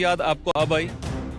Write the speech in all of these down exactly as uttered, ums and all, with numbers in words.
याद आपको अब आई,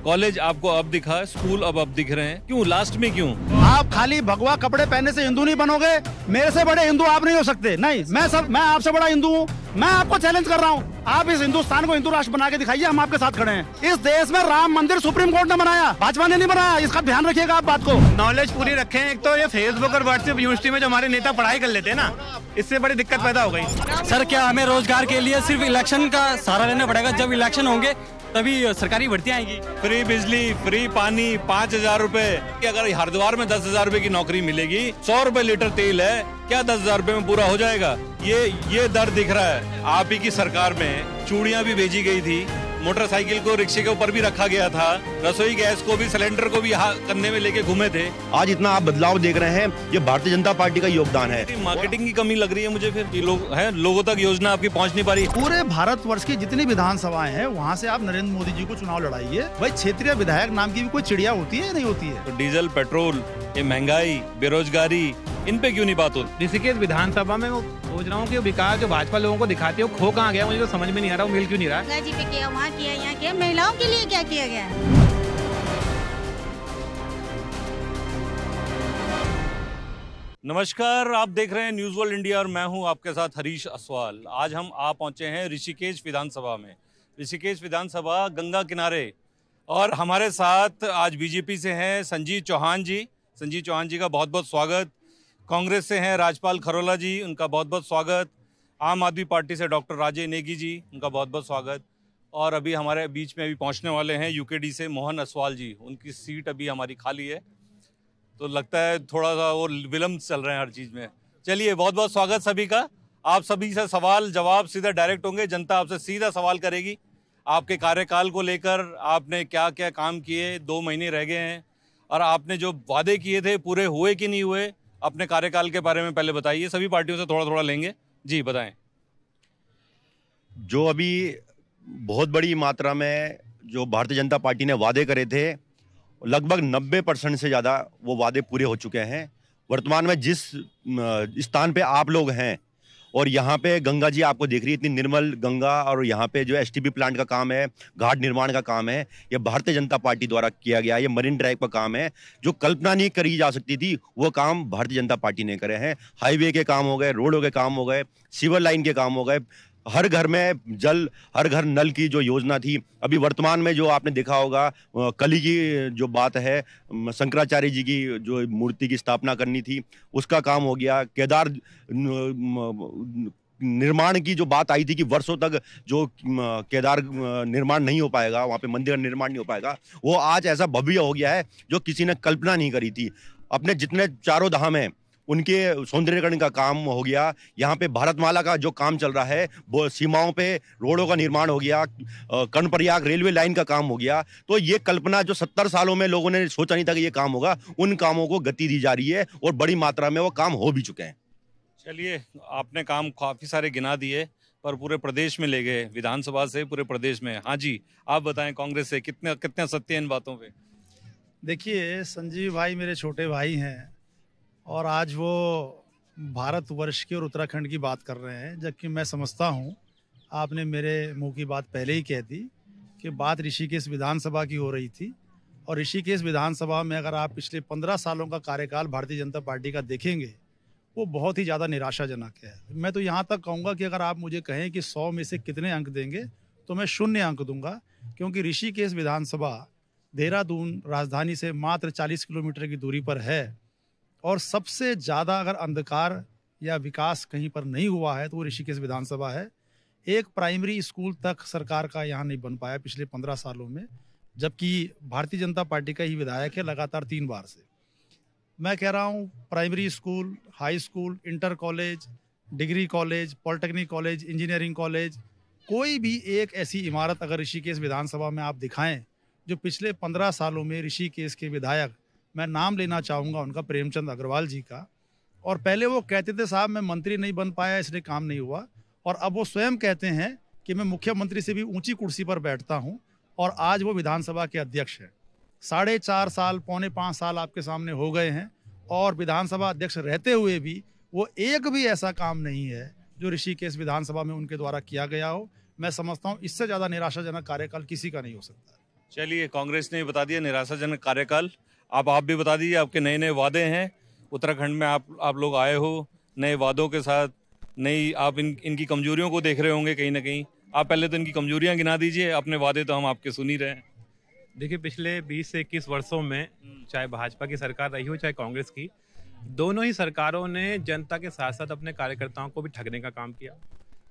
कॉलेज आपको अब दिखा, स्कूल अब अब दिख रहे हैं, क्यों लास्ट में क्यों? आप खाली भगवा कपड़े पहनने से हिंदू नहीं बनोगे। मेरे से बड़े हिंदू आप नहीं हो सकते। नहीं, मैं सब मैं आपसे बड़ा हिंदू हूँ। मैं आपको चैलेंज कर रहा हूँ, आप इस हिंदुस्तान को हिंदू राष्ट्र बना के दिखाइए, हम आपके साथ खड़े हैं। इस देश में राम मंदिर सुप्रीम कोर्ट ने बनाया, भाजपा ने नहीं बनाया। इसका ध्यान रखिएगा। आप बात को नॉलेज पूरी रखें। एक तो ये फेसबुक और व्हाट्सएप यूनिवर्सिटी में जो हमारे नेता पढ़ाई कर लेते हैं ना, इससे बड़ी दिक्कत पैदा हो गई। सर, क्या हमें रोजगार के लिए सिर्फ इलेक्शन का सहारा लेना पड़ेगा? जब इलेक्शन होंगे तभी सरकारी भर्तियां आएगी। फ्री बिजली, फ्री पानी, पाँच हजार रूपए। अगर हरिद्वार में दस हजार रूपए की नौकरी मिलेगी, सौ रूपए लीटर तेल है, क्या दस हजार रूपए में पूरा हो जाएगा? ये ये दर दिख रहा है। आप ही की सरकार में चूड़ियां भी भेजी गई थी, मोटरसाइकिल को रिक्शे के ऊपर भी रखा गया था, रसोई गैस को भी, सिलेंडर को भी कंधे में लेके घूमे थे। आज इतना आप बदलाव देख रहे हैं, ये भारतीय जनता पार्टी का योगदान है। मार्केटिंग की कमी लग रही है मुझे। फिर लोग हैं, लोगों तक योजना आपकी पहुंच नहीं पा रही। पूरे भारतवर्ष की जितनी विधानसभाएं हैं, वहाँ से आप नरेंद्र मोदी जी को चुनाव लड़ाइए। भाई, क्षेत्रीय विधायक नाम की भी कोई चिड़िया होती है नहीं होती है? डीजल, पेट्रोल, ये महंगाई, बेरोजगारी, इन पे क्यों नहीं बात होती? ऋषिकेश विधानसभा में सोच रहा हूँ कि विकास जो भाजपा लोगों को दिखाते हो, खो कहाँ गया? मुझे तो समझ में नहीं आ रहा, वो मिल क्यों नहीं रहा? गंगाजी पे किया, वहाँ किया, यहाँ किया, महिलाओं के लिए क्या किया गया? नमस्कार, आप देख रहे हैं न्यूज वर्ल्ड इंडिया और मैं हूँ आपके साथ हरीश असवाल। आज हम आ पहुँचे हैं ऋषिकेश विधानसभा में। ऋषिकेश विधानसभा गंगा किनारे, और हमारे साथ आज बीजेपी से हैं संजीव चौहान जी। संजीव चौहान जी का बहुत बहुत स्वागत। कांग्रेस से हैं राजपाल खरोला जी, उनका बहुत बहुत स्वागत। आम आदमी पार्टी से डॉक्टर राजेश नेगी जी, उनका बहुत बहुत स्वागत। और अभी हमारे बीच में अभी पहुंचने वाले हैं यूकेडी से मोहन असवाल जी, उनकी सीट अभी हमारी खाली है। तो लगता है थोड़ा सा वो विलम्ब चल रहे हैं हर चीज़ में। चलिए, बहुत बहुत स्वागत सभी का। आप सभी से सवाल जवाब सीधा डायरेक्ट होंगे, जनता आपसे सीधा सवाल करेगी। आपके कार्यकाल को लेकर आपने क्या क्या काम किए, दो महीने रह गए हैं, और आपने जो वादे किए थे पूरे हुए कि नहीं हुए, अपने कार्यकाल के बारे में पहले बताइए। सभी पार्टियों से थोड़ा थोड़ा लेंगे जी, बताएं। जो अभी बहुत बड़ी मात्रा में जो भारतीय जनता पार्टी ने वादे करे थे, लगभग नब्बे परसेंट से ज़्यादा वो वादे पूरे हो चुके हैं। वर्तमान में जिस स्थान पे आप लोग हैं और यहाँ पे गंगा जी आपको देख रही है, इतनी निर्मल गंगा, और यहाँ पे जो एसटीपी प्लांट का काम है, घाट निर्माण का काम है, ये भारतीय जनता पार्टी द्वारा किया गया है। ये मरीन ड्राइव का काम है, जो कल्पना नहीं करी जा सकती थी, वो काम भारतीय जनता पार्टी ने करे हैं। हाईवे के काम हो गए, रोडों के काम हो गए, सीवर लाइन के काम हो गए, हर घर में जल, हर घर नल की जो योजना थी। अभी वर्तमान में जो आपने देखा होगा, कली की जो बात है, शंकराचार्य जी की जो मूर्ति की स्थापना करनी थी, उसका काम हो गया। केदार निर्माण की जो बात आई थी कि वर्षों तक जो केदार निर्माण नहीं हो पाएगा, वहाँ पे मंदिर निर्माण नहीं हो पाएगा, वो आज ऐसा भव्य हो गया है जो किसी ने कल्पना नहीं करी थी। अपने जितने चारों धाम हैं, उनके सौंदर्यकरण का काम हो गया। यहाँ पे भारत माला का जो काम चल रहा है, वो सीमाओं पे रोडों का निर्माण हो गया, कर्ण प्रयाग रेलवे लाइन का काम हो गया। तो ये कल्पना जो सत्तर सालों में लोगों ने सोचा नहीं था कि ये काम होगा, उन कामों को गति दी जा रही है और बड़ी मात्रा में वो काम हो भी चुके हैं। चलिए, आपने काम काफ़ी सारे गिना दिए, पर पूरे प्रदेश में ले गए, विधानसभा से पूरे प्रदेश में। हाँ जी, आप बताएं कांग्रेस से कितने कितने सत्य इन बातों पर? देखिए, संजीव भाई मेरे छोटे भाई हैं और आज वो भारतवर्ष की और उत्तराखंड की बात कर रहे हैं, जबकि मैं समझता हूँ आपने मेरे मुंह की बात पहले ही कह दी कि बात ऋषिकेश विधानसभा की हो रही थी। और ऋषिकेश विधानसभा में अगर आप पिछले पंद्रह सालों का कार्यकाल भारतीय जनता पार्टी का देखेंगे, वो बहुत ही ज़्यादा निराशाजनक है। मैं तो यहाँ तक कहूँगा कि अगर आप मुझे कहें कि सौ में से कितने अंक देंगे, तो मैं शून्य अंक दूंगा, क्योंकि ऋषिकेश विधानसभा देहरादून राजधानी से मात्र चालीस किलोमीटर की दूरी पर है, और सबसे ज़्यादा अगर अंधकार या विकास कहीं पर नहीं हुआ है तो वो ऋषिकेश विधानसभा है। एक प्राइमरी स्कूल तक सरकार का यहाँ नहीं बन पाया पिछले पंद्रह सालों में, जबकि भारतीय जनता पार्टी का ही विधायक है लगातार तीन बार से। मैं कह रहा हूँ, primary school, high school, inter college, degree college, polytechnic college, engineering college, कोई भी एक ऐसी इमारत अगर ऋषिकेश विधानसभा में आप दिखाएँ जो पिछले पंद्रह सालों में ऋषिकेश के विधायक, मैं नाम लेना चाहूँगा उनका, प्रेमचंद अग्रवाल जी का। और पहले वो कहते थे, साहब मैं मंत्री नहीं बन पाया इसलिए काम नहीं हुआ, और अब वो स्वयं कहते हैं कि मैं मुख्यमंत्री से भी ऊंची कुर्सी पर बैठता हूं, और आज वो विधानसभा के अध्यक्ष हैं। साढ़े चार साल पौने पाँच साल आपके सामने हो गए हैं, और विधानसभा अध्यक्ष रहते हुए भी वो एक भी ऐसा काम नहीं है जो ऋषिकेश विधानसभा में उनके द्वारा किया गया हो। मैं समझता हूँ इससे ज्यादा निराशाजनक कार्यकाल किसी का नहीं हो सकता। चलिए, कांग्रेस ने बता दिया निराशाजनक कार्यकाल, आप आप भी बता दीजिए, आपके नए नए वादे हैं उत्तराखंड में, आप आप लोग आए हो नए वादों के साथ, नई आप इन इनकी कमजोरियों को देख रहे होंगे कहीं ना कहीं। आप पहले तो इनकी कमजोरियां गिना दीजिए, अपने वादे तो हम आपके सुन ही रहे हैं। देखिए, पिछले बीस से इक्कीस वर्षों में चाहे भाजपा की सरकार रही हो चाहे कांग्रेस की, दोनों ही सरकारों ने जनता के साथ साथ अपने कार्यकर्ताओं को भी ठगने का काम किया।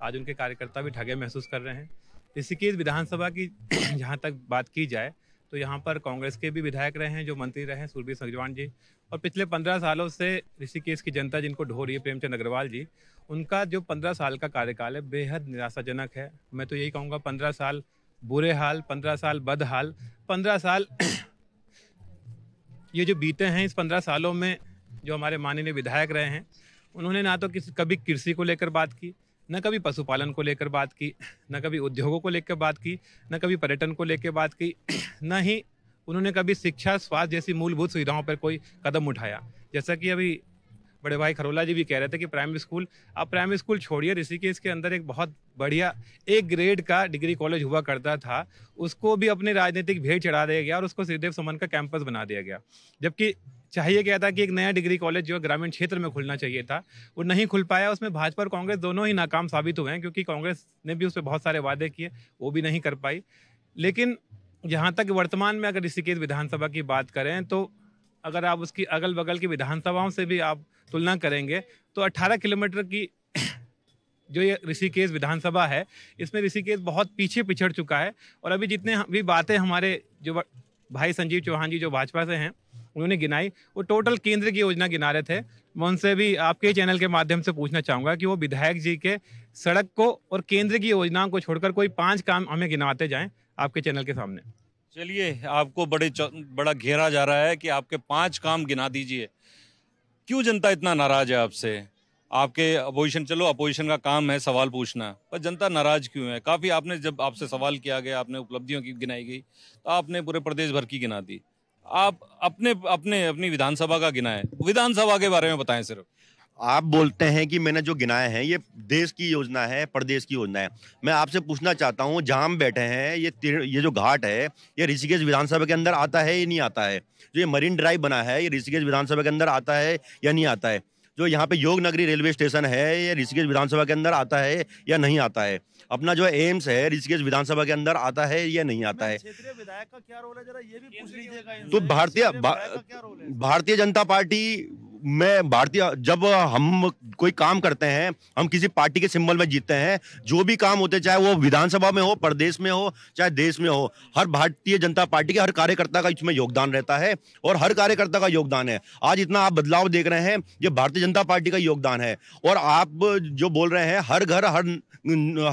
आज उनके कार्यकर्ता भी ठगे महसूस कर रहे हैं। ऋषिकेश विधानसभा की जहाँ तक बात की जाए तो यहाँ पर कांग्रेस के भी विधायक रहे हैं, जो मंत्री रहे हैं सुरभि सजवान जी, और पिछले पंद्रह सालों से ऋषिकेश की जनता जिनको ढो रही है प्रेमचंद अग्रवाल जी, उनका जो पंद्रह साल का कार्यकाल है बेहद निराशाजनक है। मैं तो यही कहूँगा पंद्रह साल बुरे हाल, पंद्रह साल बदहाल, पंद्रह साल ये जो बीते हैं, इस पंद्रह सालों में जो हमारे माननीय विधायक रहे हैं उन्होंने ना तो किसी कभी कृषि को लेकर बात की, न कभी पशुपालन को लेकर बात की, न कभी उद्योगों को लेकर बात की, न कभी पर्यटन को लेकर बात की, न ही उन्होंने कभी शिक्षा स्वास्थ्य जैसी मूलभूत सुविधाओं पर कोई कदम उठाया। जैसा कि अभी बड़े भाई खरोला जी भी कह रहे थे कि प्राइमरी स्कूल, आप प्राइमरी स्कूल छोड़िए, ऋषिकेश के अंदर एक बहुत बढ़िया एक ग्रेड का डिग्री कॉलेज हुआ करता था, उसको भी अपने राजनीतिक भेड़ चढ़ा दिया गया और उसको श्रीदेव सुमन का कैंपस बना दिया गया। जबकि चाहिए क्या था कि एक नया डिग्री कॉलेज जो ग्रामीण क्षेत्र में खुलना चाहिए था, वो नहीं खुल पाया। उसमें भाजपा और कांग्रेस दोनों ही नाकाम साबित हुए हैं, क्योंकि कांग्रेस ने भी उस पर बहुत सारे वादे किए, वो भी नहीं कर पाई। लेकिन यहाँ तक वर्तमान में अगर ऋषिकेश विधानसभा की बात करें तो अगर आप उसकी अगल बगल की विधानसभाओं से भी आप तुलना करेंगे तो अट्ठारह किलोमीटर की जो ये ऋषिकेश विधानसभा है, इसमें ऋषिकेश बहुत पीछे पिछड़ चुका है। और अभी जितने भी बातें हमारे जो भाई संजीव चौहान जी जो भाजपा से हैं उन्होंने गिनाई, वो टोटल केंद्र की योजना गिना रहे थे। मैं उनसे भी आपके चैनल के माध्यम से पूछना चाहूँगा कि वो विधायक जी के सड़क को और केंद्र की योजनाओं को छोड़कर कोई पाँच काम हमें गिनाते जाएँ आपके चैनल के सामने। चलिए, आपको बड़े बड़ा घेरा जा रहा है कि आपके पाँच काम गिना दीजिए। क्यों जनता इतना नाराज है आपसे? आपके अपोजिशन, चलो अपोजिशन का काम है सवाल पूछना, पर जनता नाराज क्यों है? काफ़ी आपने, जब आपसे सवाल किया गया, आपने उपलब्धियों की गिनाई गई तो आपने पूरे प्रदेश भर की गिना दी। आप अपने अपने अपनी विधानसभा का गिनाएं, विधानसभा के बारे में बताएं। सिर्फ आप बोलते हैं कि मैंने जो गिनाए हैं ये देश की योजना है, प्रदेश की योजना है। मैं आपसे पूछना चाहता हूँ, जहाँ हम बैठे हैं ये ये जो घाट है ये ऋषिकेश विधानसभा के अंदर आता है या नहीं आता है? जो ये मरीन ड्राइव बना है ये ऋषिकेश विधानसभा के अंदर आता है या नहीं आता है? जो यहाँ पे योग नगरी रेलवे स्टेशन है ये ऋषिकेश विधानसभा के अंदर आता है या नहीं आता है? अपना जो एम्स है ऋषिकेश विधानसभा के अंतर आता है या नहीं आता है? क्षेत्रीय विधायक का क्या रोल है, जरा ये भी पूछ लीजिएगा। तो भारतीय भारतीय जनता पार्टी में, भारतीय, जब हम कोई काम करते हैं, हम किसी पार्टी के सिंबल में जीतते हैं, जो भी काम होते चाहे वो विधानसभा में हो, प्रदेश में हो, चाहे देश में हो, हर भारतीय जनता पार्टी के हर कार्यकर्ता का इसमें योगदान रहता है और हर कार्यकर्ता का योगदान है। आज इतना आप बदलाव देख रहे हैं ये भारतीय जनता पार्टी का योगदान है। और आप जो बोल रहे हैं हर घर हर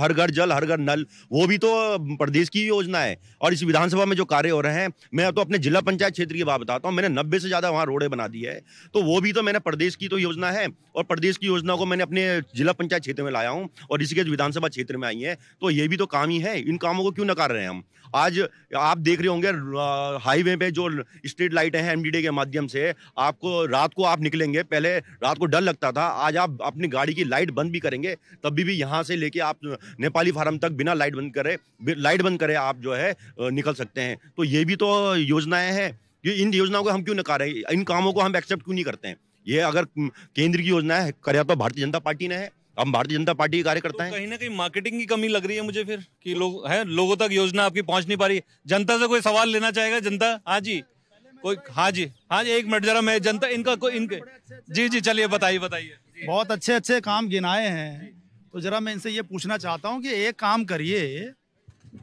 हर घर जल, हर घर नल, वो भी तो प्रदेश की योजना है। और इस विधानसभा में जो कार्य हो रहे हैं, मैं तो अपने जिला पंचायत क्षेत्र की बात बताता हूँ, मैंने नब्बे से ज़्यादा वहाँ रोडें बना दी है, तो वो भी तो मैंने प्रदेश की तो योजना है। और प्रदेश की योजना को मैंने अपने जिला पंचायत क्षेत्र में लाया हूँ और ऋषिकेश विधानसभा क्षेत्र में आई है, तो ये भी तो काम ही है। इन कामों को क्यों नकार रहे हैं हम? आज आप देख रहे होंगे हाईवे पे जो स्ट्रीट लाइटें हैं एमडीडी के माध्यम से, आपको रात को आप निकलेंगे, पहले रात को डर लगता था, आज आप अपनी गाड़ी की लाइट बंद भी करेंगे तब भी, भी यहाँ से लेके आप नेपाली फार्म तक बिना लाइट बंद करे लाइट बंद करे आप जो है निकल सकते हैं। तो ये भी तो योजनाएँ हैं, इन योजनाओं को हम क्यों नकार रहे हैं? इन कामों को हम एक्सेप्ट क्यों नहीं करते हैं? ये अगर केंद्र की योजना है करे तो भारतीय जनता पार्टी ने है, हम भारतीय जनता पार्टी के कार्यकर्ता हैं। कहीं ना कहीं मार्केटिंग की कमी लग रही है मुझे फिर, कि लोग हैं, लोगों तक योजना आपकी पहुंच नहीं पा रही। जनता से कोई सवाल लेना चाहेगा? जनता, हाँ जी, कोई, हाँ जी, हाँ जी, एक मिनट जरा, मैं जनता इनका कोई इनके जी जी चलिए बताइए बताइए। बहुत अच्छे अच्छे काम गिनाए हैं, तो जरा मैं इनसे ये पूछना चाहता हूँ कि एक काम करिए,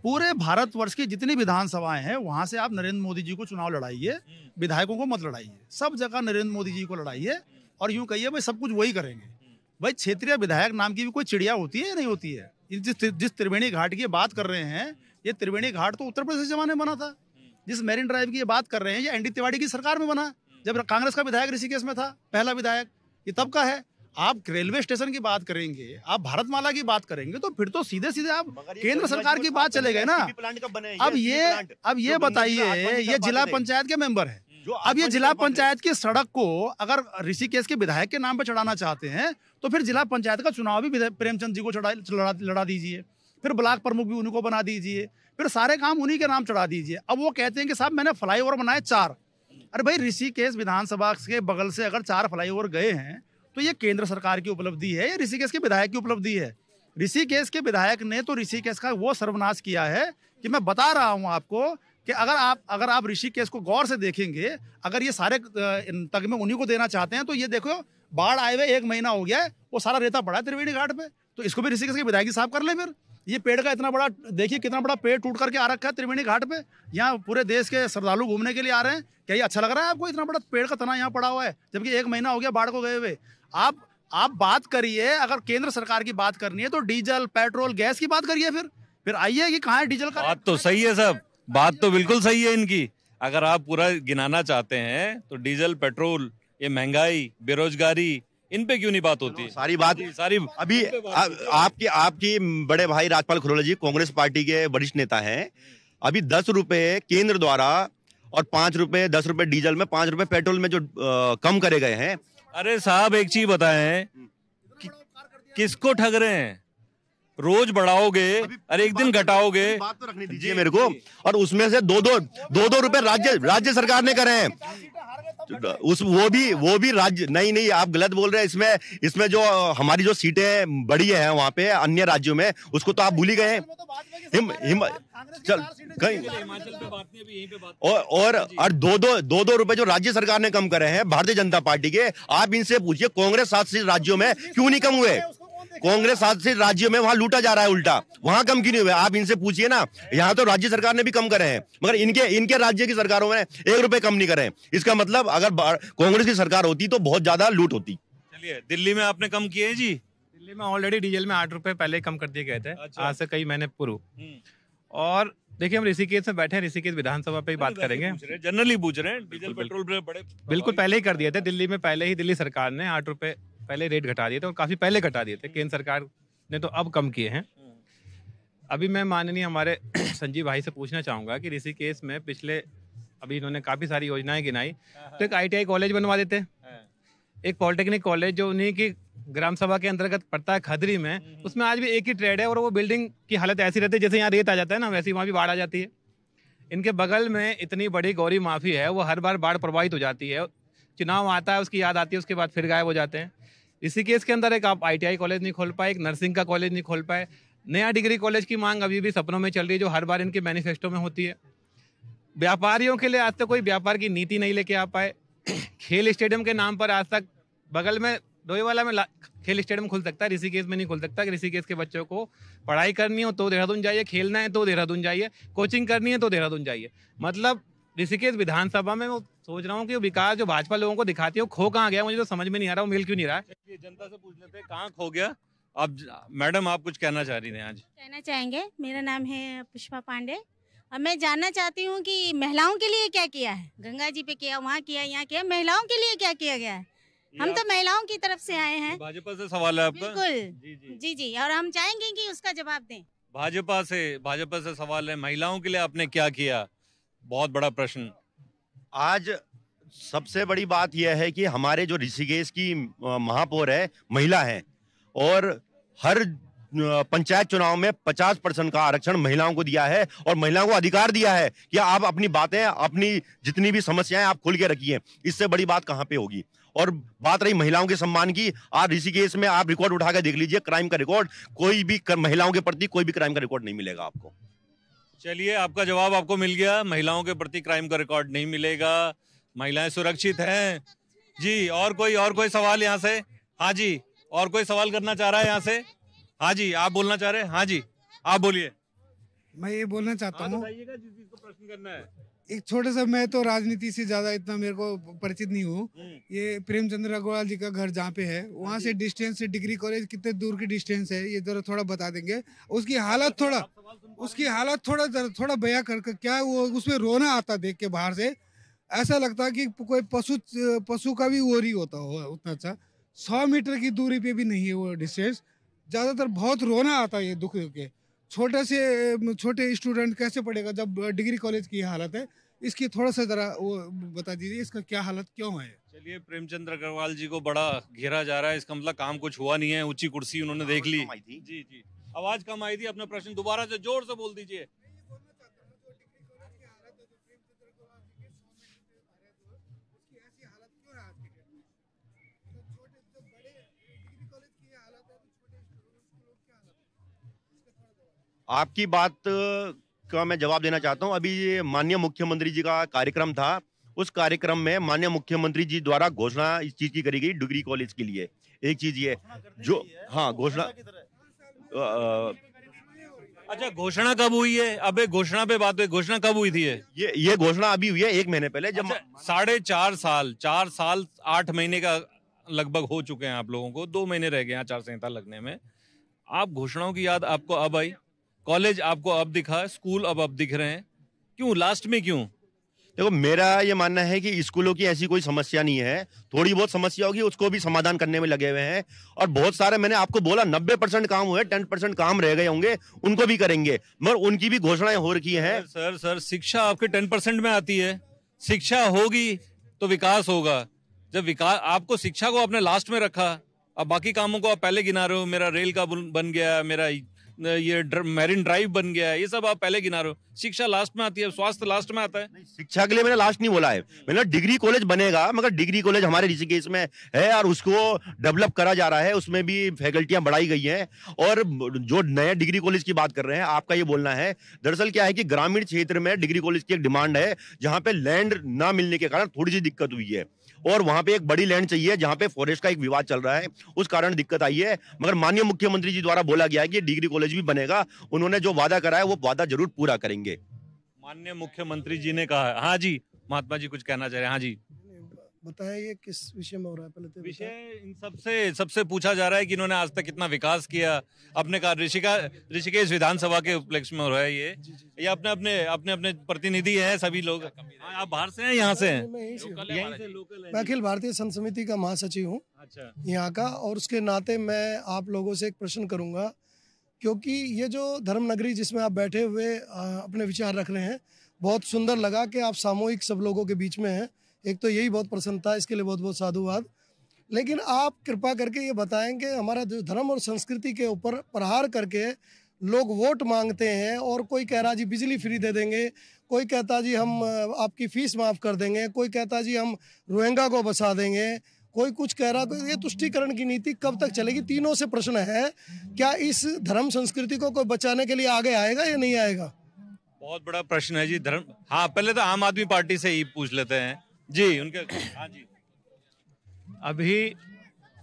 पूरे भारतवर्ष की जितनी विधानसभाएं हैं वहां से आप नरेंद्र मोदी जी को चुनाव लड़ाइए, विधायकों को मत लड़ाइए, सब जगह नरेंद्र मोदी जी को लड़ाइए और यूं कहिए भाई सब कुछ वही करेंगे। भाई क्षेत्रीय विधायक नाम की भी कोई चिड़िया होती है या नहीं होती है? जिस जिस त्रिवेणी घाट की बात कर रहे हैं, ये त्रिवेणी घाट तो उत्तर प्रदेश के जमाने में बना था। जिस मेरीन ड्राइव की ये बात कर रहे हैं, ये एन डी तिवारी की सरकार में बना, जब कांग्रेस का विधायक ऋषिकेश में था पहला विधायक, ये तब का है। आप रेलवे स्टेशन की बात करेंगे, आप भारतमाला की बात करेंगे, तो फिर तो सीधे सीधे आप केंद्र सरकार की बात चले गए ना। अब ये अब ये बताइए, ये जिला पंचायत के मेंबर है, अब ये जिला पंचायत की सड़क को अगर ऋषिकेश के विधायक के नाम पर चढ़ाना चाहते हैं तो फिर जिला पंचायत का चुनाव भी प्रेमचंद जी को लड़ा दीजिए। फिर ब्लॉक प्रमुख भी उन्हीं को बना दीजिए, फिर सारे काम उन्हीं के नाम चढ़ा दीजिए। अब वो कहते हैं कि साहब मैंने फ्लाईओवर बनाए चार। अरे भाई ऋषिकेश विधानसभा के बगल से अगर चार फ्लाईओवर गए हैं तो ये केंद्र सरकार की उपलब्धि है या ऋषिकेश के विधायक की उपलब्धि है? ऋषिकेश के विधायक ने तो ऋषिकेश का वो सर्वनाश किया है कि मैं बता रहा हूँ आपको कि अगर आप अगर आप ऋषिकेश को गौर से देखेंगे, अगर ये सारे तक में उन्हीं को देना चाहते हैं तो ये देखो बाढ़ आए हुए एक महीना हो गया है, वो सारा रेता पड़ा है त्रिवेणी घाट पे, तो इसको भी ऋषिकेश के विधायक साफ कर ले। फिर ये पेड़ का इतना बड़ा देखिए कितना बड़ा पेड़ टूट करके आ रखा है त्रिवेणी घाट पे, यहाँ पूरे देश के श्रद्धालु घूमने के लिए आ रहे हैं। क्या ये अच्छा लग रहा है आपको? इतना बड़ा पेड़ का तना यहाँ पड़ा हुआ है, जबकि एक महीना हो गया बाढ़ को गए हुए। आप आप बात करिए, अगर केंद्र सरकार की बात करनी है तो डीजल पेट्रोल गैस की बात करिए, फिर फिर आइए कि कहाँ है डीजल का। बात तो सही है सब, बात तो बिल्कुल सही है इनकी। अगर आप पूरा गिनाना चाहते हैं तो डीजल पेट्रोल, ये महंगाई, बेरोजगारी, इन पे क्यों नहीं बात होती है? सारी बात सारी अभी आपकी आपकी बड़े भाई राजपाल खरोला जी कांग्रेस पार्टी के वरिष्ठ नेता हैं। अभी दस रुपये केंद्र द्वारा और पाँच रुपये दस रुपये डीजल में पाँच रुपये पेट्रोल में जो आ, कम करे गए हैं। अरे साहब एक चीज बताएं कि, किसको ठग रहे हैं? रोज बढ़ाओगे और एक दिन घटाओगे, बात तो रखने दीजिए मेरे को। और उसमें से दो दो दो दो रुपए राज्य राज्य सरकार ने करे हैं, उस वो भी वो भी राज्य। नहीं नहीं आप गलत बोल रहे हैं। इसमें इसमें जो हमारी जो सीटें बढ़ी है वहाँ पे अन्य राज्यों में, उसको तो आप भूल ही गए हैं। हिम हिम चल कहीं और और दो दो दो दो रुपए जो राज्य सरकार ने कम करे हैं भारतीय जनता पार्टी के, आप इनसे पूछिए कांग्रेस शासित राज्यों में क्यों नहीं कम हुए? कांग्रेस शासित राज्यों में वहां लूटा जा रहा है उल्टा, वहां कम क्यों नहीं हुआ? आप इनसे पूछिए ना। यहाँ तो राज्य सरकार ने भी कम करे हैं, मगर इनके इनके राज्य की सरकारों में एक रुपए कम नहीं करे। इसका मतलब अगर कांग्रेस की सरकार होती तो बहुत ज्यादा लूट होती। चलिए दिल्ली में आपने कम किए जी? दिल्ली में ऑलरेडी डीजल में आठ रुपए पहले कम कर दिए गए थे, आज से कई महीने पूर्व। और देखिए हम ऋषिकेश में बैठे हैं, ऋषिकेश विधानसभा पे ही बात करेंगे, जनरली पूछ रहे हैं। डीजल पेट्रोल बड़े बिल्कुल पहले ही कर दिए थे दिल्ली में, पहले ही दिल्ली सरकार ने आठ रुपए पहले रेट घटा दिए थे और काफी पहले घटा दिए थे। केंद्र सरकार ने तो अब कम किए हैं। अभी मैं माननीय हमारे संजीव भाई से पूछना चाहूंगा कि ऋषिकेश में पिछले अभी इन्होंने काफी सारी योजनाएं गिनाई, तो एक आईटीआई कॉलेज बनवा देते, एक पॉलिटेक्निक कॉलेज जो उन्हीं की ग्राम सभा के अंतर्गत पड़ता है खदरी में, उसमें आज भी एक ही ट्रेड है और वो बिल्डिंग की हालत ऐसी रहती है जैसे यहाँ रेत आ जाता है ना, वैसे वहाँ भी बाढ़ आ जाती है। इनके बगल में इतनी बड़ी गौरी माफी है, वो हर बार बाढ़ प्रभावित हो जाती है, चुनाव आता है उसकी याद आती है, उसके बाद फिर गायब हो जाते हैं। ऋषिकेश के अंदर एक आप आईटीआई कॉलेज नहीं खोल पाए, एक नर्सिंग का कॉलेज नहीं खोल पाए, नया डिग्री कॉलेज की मांग अभी भी सपनों में चल रही है जो हर बार इनके मैनिफेस्टो में होती है। व्यापारियों के लिए आज तक कोई व्यापार की नीति नहीं लेके आ पाए। खेल स्टेडियम के नाम पर आज तक बगल में डोईवाला में खेल स्टेडियम खुल सकता है, ऋषिकेश में नहीं खुल सकता। ऋषिकेश के बच्चों को पढ़ाई करनी हो तो देहरादून जाइए, खेलना है तो देहरादून जाइए, कोचिंग करनी है तो देहरादून जाइए। मतलब ऋषिकेश विधानसभा में वो सोच रहा हूँ कि विकास जो भाजपा लोगों को दिखाती है वो खो कहाँ गया, मुझे तो समझ में नहीं आ रहा, वो मिल क्यों नहीं रहा है। जनता से पूछ लेते हैं कहाँ खो गया। अब मैडम आप कुछ कहना चाह रही हैं? आज कहना चाहेंगे। मेरा नाम है पुष्पा पांडे और मैं जानना चाहती हूँ कि महिलाओं के लिए क्या किया है? गंगा जी पे किया, वहाँ किया, यहाँ किया, महिलाओं के लिए क्या किया गया है? हम तो महिलाओं की तरफ से आए हैं। भाजपा से सवाल है आपका? बिल्कुल जी जी, और हम चाहेंगे कि उसका जवाब दें। भाजपा से भाजपा से सवाल है, महिलाओं के लिए आपने क्या किया? बहुत बड़ा प्रश्न। आज सबसे बड़ी बात यह है कि हमारे जो ऋषिकेश की महापौर है महिला है, और हर पंचायत चुनाव में पचास परसेंट का आरक्षण महिलाओं को दिया है और महिलाओं को अधिकार दिया है कि आप अपनी बातें, अपनी जितनी भी समस्याएं आप खुल के रखिए। इससे बड़ी बात कहां पे होगी। और बात रही महिलाओं के सम्मान की, आज ऋषिकेश में आप रिकॉर्ड उठा के देख लीजिए क्राइम का रिकॉर्ड, कोई भी महिलाओं के प्रति कोई भी क्राइम का रिकॉर्ड नहीं मिलेगा आपको। चलिए आपका जवाब आपको मिल गया, महिलाओं के प्रति क्राइम का रिकॉर्ड नहीं मिलेगा, महिलाएं सुरक्षित हैं जी। और कोई और कोई सवाल यहाँ से? हाँ जी, और कोई सवाल करना चाह रहा है यहाँ से? हाँ जी, आप बोलना चाह रहे हैं? हाँ जी, आप बोलिए। मैं ये बोलना चाहता हूँ, प्रश्न करना है एक छोटे सा। मैं तो राजनीति से ज्यादा इतना मेरे को परिचित नहीं हूँ। ये प्रेमचंद अग्रवाल जी का घर जहाँ पे है वहाँ से डिस्टेंस से डिग्री कॉलेज कितने दूर की डिस्टेंस है ये जरा थोड़ा बता देंगे। उसकी हालत थोड़ा उसकी हालत थोड़ा थोड़ा बया कर क्या वो उसमें रोना आता देख के, बाहर से ऐसा लगता कि कोई पशु पशु का भी ओरी होता हो उतना अच्छा। सौ मीटर की दूरी पे भी नहीं है वो डिस्टेंस, ज़्यादातर बहुत रोना आता है ये दुख के। छोटे से छोटे स्टूडेंट कैसे पढ़ेगा जब डिग्री कॉलेज की हालत है? इसकी थोड़ा सा जरा वो बता दीजिए, इसका क्या हालत क्यों है? चलिए प्रेमचंद अग्रवाल जी को बड़ा घेरा जा रहा है, इसका मतलब काम कुछ हुआ नहीं है, ऊंची कुर्सी उन्होंने देख ली। जी जी, आवाज कम आई थी, अपना प्रश्न दोबारा से जोर से बोल दीजिए। आपकी बात का मैं जवाब देना चाहता हूं। अभी ये माननीय मुख्यमंत्री जी का कार्यक्रम था, उस कार्यक्रम में माननीय मुख्यमंत्री जी द्वारा घोषणा इस चीज़ की करी गई डिग्री कॉलेज के लिए। एक चीज़ ये जो हाँ घोषणा, अच्छा घोषणा कब हुई है? अबे घोषणा पे बात हुई, घोषणा कब हुई थी ये? ये ये घोषणा अभी हुई है एक महीने पहले। जब अच्छा, साढ़े चार साल चार साल आठ महीने का लगभग हो चुके हैं आप लोगों को, दो महीने रह गए हैं आचार संहिता लगने में। आप घोषणाओं की याद आपको अब आई, कॉलेज आपको अब दिखा, स्कूल अब अब दिख रहे हैं, क्यों लास्ट में क्यों? देखो मेरा ये मानना है कि स्कूलों की ऐसी कोई समस्या नहीं है, थोड़ी बहुत समस्या होगी उसको भी समाधान करने में लगे हुए हैं। और बहुत सारे, मैंने आपको बोला नब्बे परसेंट काम हुए, टेन परसेंट काम रह गए होंगे उनको भी करेंगे, मगर उनकी भी घोषणाएं हो रखी हैं। सर सर शिक्षा आपके टेन परसेंट में आती है, शिक्षा होगी तो विकास होगा। जब विकास, आपको शिक्षा को आपने लास्ट में रखा, अब बाकी कामों को आप पहले गिना रहे हो। मेरा रेल का बन गया, मेरा ये मरीन ड्राइव बन गया, ये सब आप पहले गिना रहे हो। शिक्षा लास्ट में आती है, स्वास्थ्य लास्ट में आता है। नहीं, शिक्षा के लिए मैंने लास्ट नहीं बोला है, मैंने डिग्री कॉलेज बनेगा, मगर डिग्री कॉलेज हमारे ऋषिकेश में है और उसको डेवलप करा जा रहा है, उसमें भी फैकल्टियां बढ़ाई गई हैं। और जो नए डिग्री कॉलेज की बात कर रहे हैं, आपका ये बोलना है, दरअसल क्या है कि ग्रामीण क्षेत्र में डिग्री कॉलेज की एक डिमांड है, जहाँ पे लैंड ना मिलने के कारण थोड़ी सी दिक्कत हुई है और वहां पे एक बड़ी लैंड चाहिए जहां पे फॉरेस्ट का एक विवाद चल रहा है, उस कारण दिक्कत आई है। मगर माननीय मुख्यमंत्री जी द्वारा बोला गया है कि डिग्री कॉलेज भी बनेगा, उन्होंने जो वादा करा है वो वादा जरूर पूरा करेंगे, माननीय मुख्यमंत्री जी ने कहा है। हाँ जी, महात्मा जी कुछ कहना चाह रहे हैं। हाँ जी बताएं, ये किस विषय में हो रहा है? पहले विषय इन सबसे सबसे पूछा जा रहा है कि इन्होंने आज तक कितना विकास किया। अपने कहा ऋषिका ऋषिकेश विधानसभा के उपलक्ष्य में हो रहा है ये जी, जी, ये अपने अपने अपने अपने प्रतिनिधि हैं सभी लोग। आप बाहर से हैं, यहाँ से हैं? मैं अखिल भारतीय संघ समिति का महासचिव हूँ यहाँ का, और उसके नाते मैं आप लोगों से एक प्रश्न करूँगा, क्योंकि ये जो धर्मनगरी जिसमें आप बैठे हुए अपने विचार रख रहे हैं, बहुत सुंदर लगा कि आप सामूहिक सब लोगों के बीच में हैं। एक तो यही बहुत प्रसन्नता, इसके लिए बहुत बहुत साधुवाद। लेकिन आप कृपा करके ये बताएं कि हमारा जो धर्म और संस्कृति के ऊपर प्रहार करके लोग वोट मांगते हैं, और कोई कह रहा जी बिजली फ्री दे देंगे, कोई कहता जी हम आपकी फीस माफ़ कर देंगे, कोई कहता जी हम रोहिंगा को बसा देंगे, कोई कुछ कह रहा। तो ये तुष्टीकरण की नीति कब तक चलेगी? तीनों से प्रश्न है, क्या इस धर्म संस्कृति को कोई बचाने के लिए आगे आएगा या नहीं आएगा? बहुत बड़ा प्रश्न है जी धर्म। हाँ पहले तो आम आदमी पार्टी से ही पूछ लेते हैं जी उनके। हाँ जी, अभी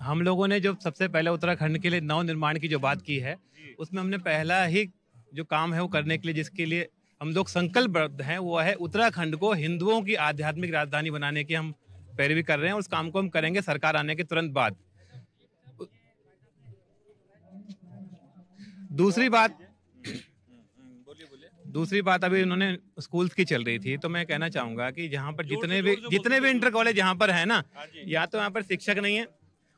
हम लोगों ने जो सबसे पहले उत्तराखंड के लिए नव निर्माण की जो बात की है, उसमें हमने पहला ही जो काम है वो करने के लिए, जिसके लिए हम लोग संकल्पबद्ध हैं, वो है उत्तराखंड को हिंदुओं की आध्यात्मिक राजधानी बनाने की हम पैरवी कर रहे हैं। उस काम को हम करेंगे सरकार आने के तुरंत बाद। दूसरी बात दूसरी बात अभी उन्होंने स्कूल्स की चल रही थी, तो मैं कहना चाहूँगा कि जहाँ पर जितने भी जितने भी इंटर कॉलेज यहाँ पर है ना, या तो यहाँ पर शिक्षक नहीं है,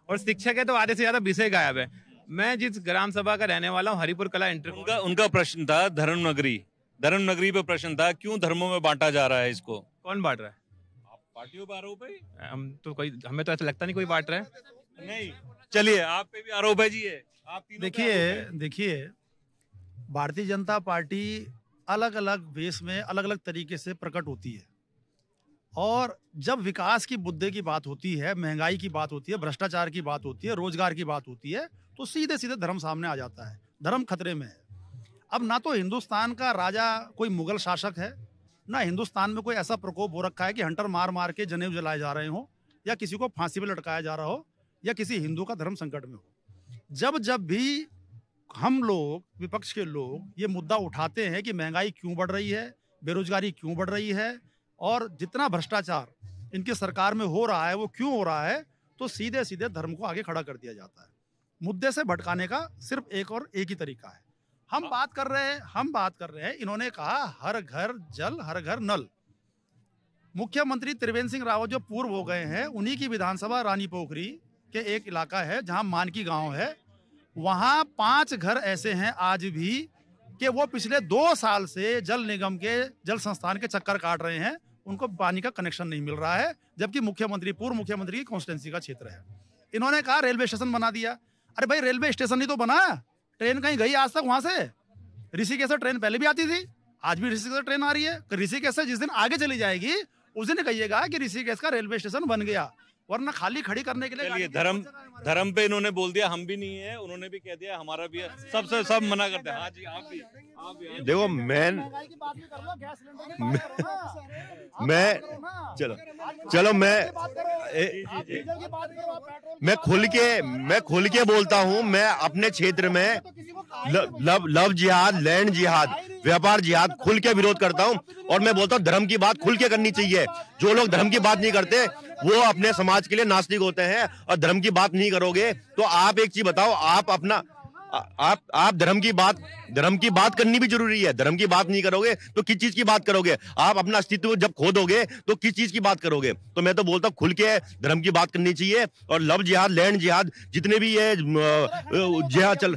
और शिक्षक है तो आधे से ज़्यादा विषय गायब है। मैं जिस ग्राम सभा का रहने वाला हूँ, हरिपुर कला इंटर, उनका उनका प्रश्न था धर्मनगरी, धर्मनगरी पे प्रश्न था, क्यों धर्मों में बांटा जा रहा है? इसको कौन बांट रहा है? आप पार्टियों पर आरोप है। हम तो कोई, हमें तो ऐसा लगता नहीं कोई बांट रहा है। नहीं, चलिए आप पे भी आरोप है जी। आप देखिए देखिए भारतीय जनता पार्टी अलग अलग वेश में अलग अलग तरीके से प्रकट होती है, और जब विकास की मुद्दे की बात होती है, महंगाई की बात होती है, भ्रष्टाचार की बात होती है, रोजगार की बात होती है, तो सीधे सीधे धर्म सामने आ जाता है। धर्म खतरे में है। अब ना तो हिंदुस्तान का राजा कोई मुगल शासक है, ना हिंदुस्तान में कोई ऐसा प्रकोप हो रखा है कि हंटर मार मार के जनेऊ जलाए जा रहे हों, या किसी को फांसी पर लटकाया जा रहा हो, या किसी हिंदू का धर्म संकट में हो। जब जब भी हम लोग, विपक्ष के लोग, ये मुद्दा उठाते हैं कि महंगाई क्यों बढ़ रही है, बेरोजगारी क्यों बढ़ रही है, और जितना भ्रष्टाचार इनके सरकार में हो रहा है वो क्यों हो रहा है, तो सीधे सीधे धर्म को आगे खड़ा कर दिया जाता है। मुद्दे से भटकाने का सिर्फ एक और एक ही तरीका है। हम बात कर रहे हैं हम बात कर रहे हैं इन्होंने कहा हर घर जल, हर घर नल। मुख्यमंत्री त्रिवेंद्र सिंह रावत जो पूर्व हो गए हैं, उन्हीं की विधानसभा रानी पोखरी के एक इलाका है जहाँ मानकी गाँव है, वहाँ पांच घर ऐसे हैं आज भी कि वो पिछले दो साल से जल निगम के, जल संस्थान के चक्कर काट रहे हैं, उनको पानी का कनेक्शन नहीं मिल रहा है, जबकि मुख्यमंत्री, पूर्व मुख्यमंत्री की कॉन्स्टिट्यूंसी का क्षेत्र है। इन्होंने कहा रेलवे स्टेशन बना दिया। अरे भाई रेलवे स्टेशन ही तो बनाया, ट्रेन कहीं गई आज तक वहां से? ऋषिकेश से ट्रेन पहले भी आती थी, आज भी ऋषिकेश से ट्रेन आ रही है। ऋषिकेश से जिस दिन आगे चली जाएगी उस दिन कहिएगा कि ऋषिकेश का रेलवे स्टेशन बन गया, वरना खाली खड़ी करने के लिए। धर्म धर्म पे इन्होंने बोल दिया हम भी नहीं है, उन्होंने भी कह दिया हमारा भी है, सबसे सब मना करते हैं। हाँ जी, आप भी आप भी देखो, मैं मैं चलो चलो मैं मैं खुल के मैं खुल के बोलता हूँ, मैं अपने क्षेत्र में लव लव जिहाद, लैंड जिहाद, व्यापार जिहाद खुल के विरोध करता हूँ। और मैं बोलता हूँ धर्म की बात खुल के करनी चाहिए। जो लोग धर्म की बात नहीं करते वो अपने समाज के लिए नास्तिक होते हैं, और धर्म की बात नहीं करोगे तो आप एक चीज बताओ, आप अपना आप आप धर्म की बात धर्म की बात करनी भी जरूरी है। धर्म की बात नहीं करोगे तो किस चीज की बात करोगे? आप अपना अस्तित्व जब खो दोगे तो किस चीज की बात करोगे? तो मैं तो बोलता हूँ खुल के धर्म की बात करनी चाहिए। और लव जिहाद, लैंड जिहाद, जितने भी ये जिहाद चल,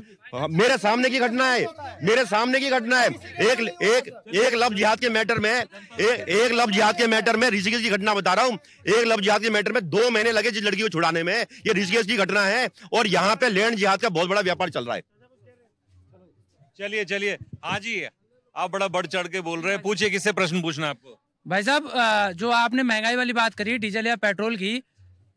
मेरे सामने की घटना है, मेरे सामने की घटना है। एक एक एक लव जिहाद के मैटर में एक एक लव जिहाद के मैटर में ऋषिकेश की घटना बता रहा हूँ। एक लव जिहाद के मैटर में दो महीने लगे जिस लड़की को छुड़ाने में, ये ऋषिकेश की घटना है। और यहाँ पे लैंड जिहाद का बहुत बड़ा व्यापार चल रहा है। चलिए चलिए, हाँ जी, आप बड़ा बढ़ चढ़ के बोल रहे हैं, पूछिए किससे प्रश्न पूछना है आपको। भाई साहब, जो आपने महंगाई वाली बात करी, डीजल या पेट्रोल की,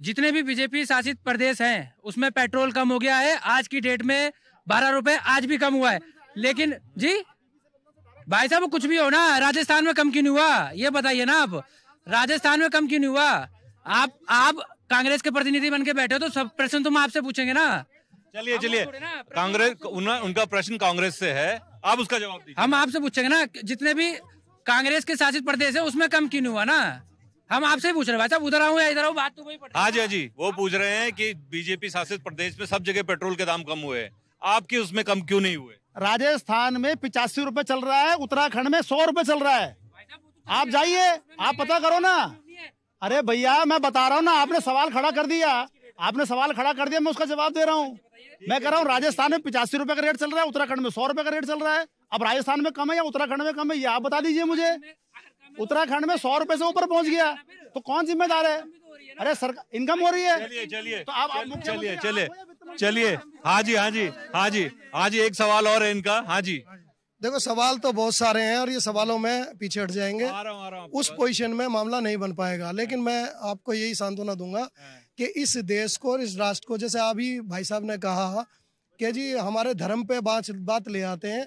जितने भी बीजेपी शासित प्रदेश हैं उसमें पेट्रोल कम हो गया है। आज की डेट में बारह रुपए आज भी कम हुआ है, लेकिन जी भाई साहब कुछ भी हो ना, राजस्थान में कम क्यों नहीं हुआ ये बताइए ना। आप राजस्थान में कम क्यों नहीं हुआ? आप आप कांग्रेस के प्रतिनिधि बन के बैठे हो तो सब प्रश्न तुम आपसे पूछेंगे ना। चलिए चलिए, कांग्रेस उनका प्रश्न कांग्रेस से है, आप उसका जवाब दीजिए। हम आपसे पूछेंगे ना, जितने भी कांग्रेस के शासित प्रदेश है उसमें कम क्यों नहीं हुआ ना, हम आपसे पूछ रहे हैं। भाई साहब उधर आऊँ या इधर आऊँ, बात तो वही पड़ रही है। हाँ जी, हाँ जी, वो पूछ रहे हैं कि बीजेपी शासित प्रदेश में सब जगह पेट्रोल के दाम कम हुए हैं, आपके उसमें कम क्यों नहीं हुए? राजस्थान में पिचासी रुपए चल रहा है, उत्तराखंड में सौ रुपए चल रहा है। आप जाइए, आप पता करो ना। अरे भैया मैं बता रहा हूँ ना, आपने सवाल खड़ा कर दिया, आपने सवाल खड़ा कर दिया, मैं उसका जवाब दे रहा हूँ। मैं कह रहा हूँ राजस्थान में पिचासी रुपए का रेट चल रहा है, उत्तराखंड में सौ रुपए का रेट चल रहा है। अब राजस्थान में कम है या उत्तराखंड में कम है, ये आप बता दीजिए मुझे। उत्तराखंड में सौ रुपए से ऊपर पहुँच गया तो कौन जिम्मेदार है? अरे सरकार इनकम हो रही है। चलिए चलिए चलिए चलिए, हाँ जी हाँ जी हाँ जी हाँ जी, एक सवाल और है इनका। हाँ जी, देखो सवाल तो बहुत सारे हैं और ये सवालों में पीछे हट जाएंगे, आ रहा, आ रहा, उस पोजीशन में मामला नहीं बन पाएगा। लेकिन मैं आपको यही सांत्वना दूंगा कि इस देश को और इस राष्ट्र को, जैसे अभी भाई साहब ने कहा कि जी हमारे धर्म पे बात बात ले आते हैं,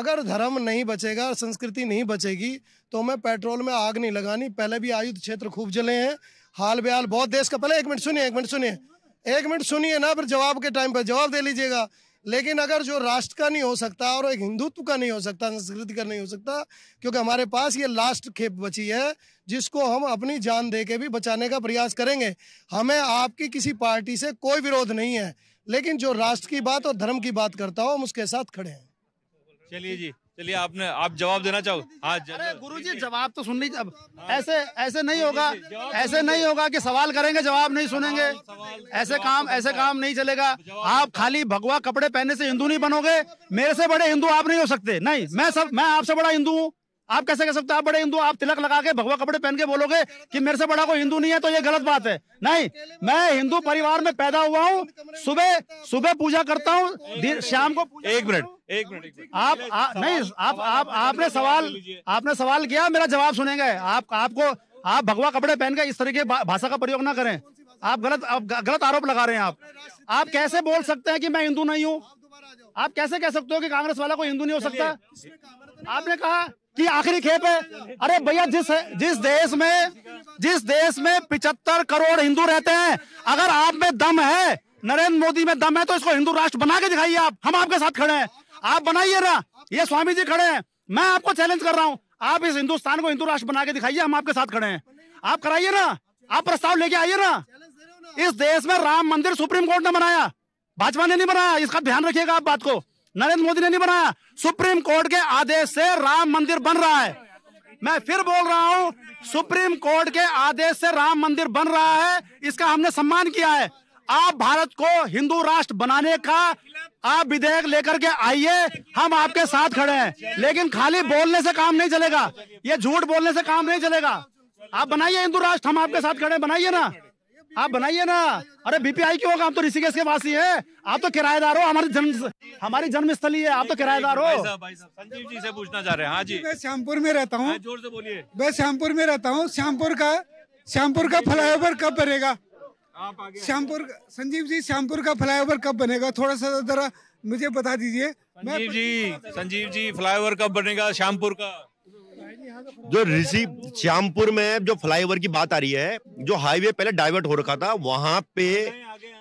अगर धर्म नहीं बचेगा और संस्कृति नहीं बचेगी तो मैं पेट्रोल में आग नहीं लगानी। पहले भी आयुध क्षेत्र खूब जले हैं, हाल बेहाल बहुत देश का। पहले एक मिनट सुनिए, एक मिनट सुनिए एक मिनट सुनिए ना, फिर जवाब के टाइम पर जवाब दे लीजिएगा। लेकिन अगर जो राष्ट्र का नहीं हो सकता और एक हिंदुत्व का नहीं हो सकता, संस्कृति का नहीं हो सकता, क्योंकि हमारे पास ये लास्ट खेप बची है जिसको हम अपनी जान दे के भी बचाने का प्रयास करेंगे। हमें आपकी किसी पार्टी से कोई विरोध नहीं है, लेकिन जो राष्ट्र की बात और धर्म की बात करता हो हम उसके साथ खड़े हैं। चलिए जी, चलिए आपने आप जवाब देना चाहो। अरे गुरु जी जवाब तो सुन लीजिए, अब ऐसे ऐसे नहीं होगा, ऐसे नहीं होगा कि सवाल करेंगे जवाब नहीं सुनेंगे। ऐसे काम ऐसे काम नहीं चलेगा। आप खाली भगवा कपड़े पहनने से हिंदू नहीं बनोगे। मेरे से बड़े हिंदू आप नहीं हो सकते। नहीं, मैं सब मैं आपसे बड़ा हिंदू हूँ। आप कैसे कह सकते हैं आप बड़े हिंदू? आप तिलक लगा के भगवा कपड़े पहन के बोलोगे कि मेरे से बड़ा कोई हिंदू नहीं है तो ये गलत बात है। नहीं, मैं हिंदू परिवार में पैदा हुआ हूँ, सुबह सुबह पूजा करता हूँ, शाम को पूजा। एक मिनट एक मिनट आप आ, नहीं आप आप आपने सवाल आपने सवाल किया, मेरा जवाब सुनेंगे। आप आपको आप भगवा कपड़े पहन के इस तरीके भाषा का प्रयोग ना करें। आप गलत आप गलत आरोप लगा रहे हैं। आप आप कैसे बोल सकते हैं कि मैं हिंदू नहीं हूँ? आप कैसे कह सकते हो कि कांग्रेस वाला कोई हिंदू नहीं हो सकता? आपने कहा कि आखिरी खेप है। अरे भैया, जिस जिस देश में जिस देश में पिचहत्तर करोड़ हिंदू रहते हैं, अगर आप में दम है, नरेंद्र मोदी में दम है, तो इसको हिंदू राष्ट्र बना के दिखाइए। आप हम आपके साथ खड़े हैं, आप बनाइए ना। ये स्वामी जी खड़े हैं, मैं आपको चैलेंज कर रहा हूँ, आप इस हिंदुस्तान को हिंदू राष्ट्र बना के दिखाइए। हम आपके साथ खड़े हैं, आप कराइए ना, आप प्रस्ताव लेके आइए ना। इस देश में राम मंदिर सुप्रीम कोर्ट ने बनाया, भाजपा ने नहीं बनाया, इसका ध्यान रखिएगा। आप बात को नरेंद्र मोदी ने नहीं बनाया, सुप्रीम कोर्ट के आदेश से राम मंदिर बन रहा है। मैं फिर बोल रहा हूँ, सुप्रीम कोर्ट के आदेश से राम मंदिर बन रहा है, इसका हमने सम्मान किया है। आप भारत को हिंदू राष्ट्र बनाने का आप विधेयक लेकर के आइए, हम आपके साथ खड़े हैं। लेकिन खाली बोलने से काम नहीं चलेगा, ये झूठ बोलने से काम नहीं चलेगा। आप बनाइए हिंदू राष्ट्र, हम आपके साथ खड़े हैं, बनाइए ना। आप बनाइए ना। अरे बीपीआई क्यों होगा, हम तो ऋषिकेश के वासी हैं, आप तो किराएदार हो, हमारी जन्म हमारी जन्मस्थली है, आप तो किराएदार हो। संजीव जी से पूछना चाह रहे हैं। हाँ जी, मैं श्यामपुर में रहता हूँ। जोर से बोलिए। मैं श्यामपुर में रहता हूँ। श्यामपुर का श्यामपुर का फ्लाईओवर कब बनेगा? श्यामपुर, संजीव जी, श्यामपुर का फ्लाईओवर कब बनेगा, थोड़ा सा जरा मुझे बता दीजिए। संजीव जी, संजीव जी, फ्लाईओवर कब बनेगा श्यामपुर का? जो ऋषि श्यामपुर में जो फ्लाईओवर की बात आ रही है, जो हाईवे पहले डाइवर्ट हो रखा था, वहाँ पे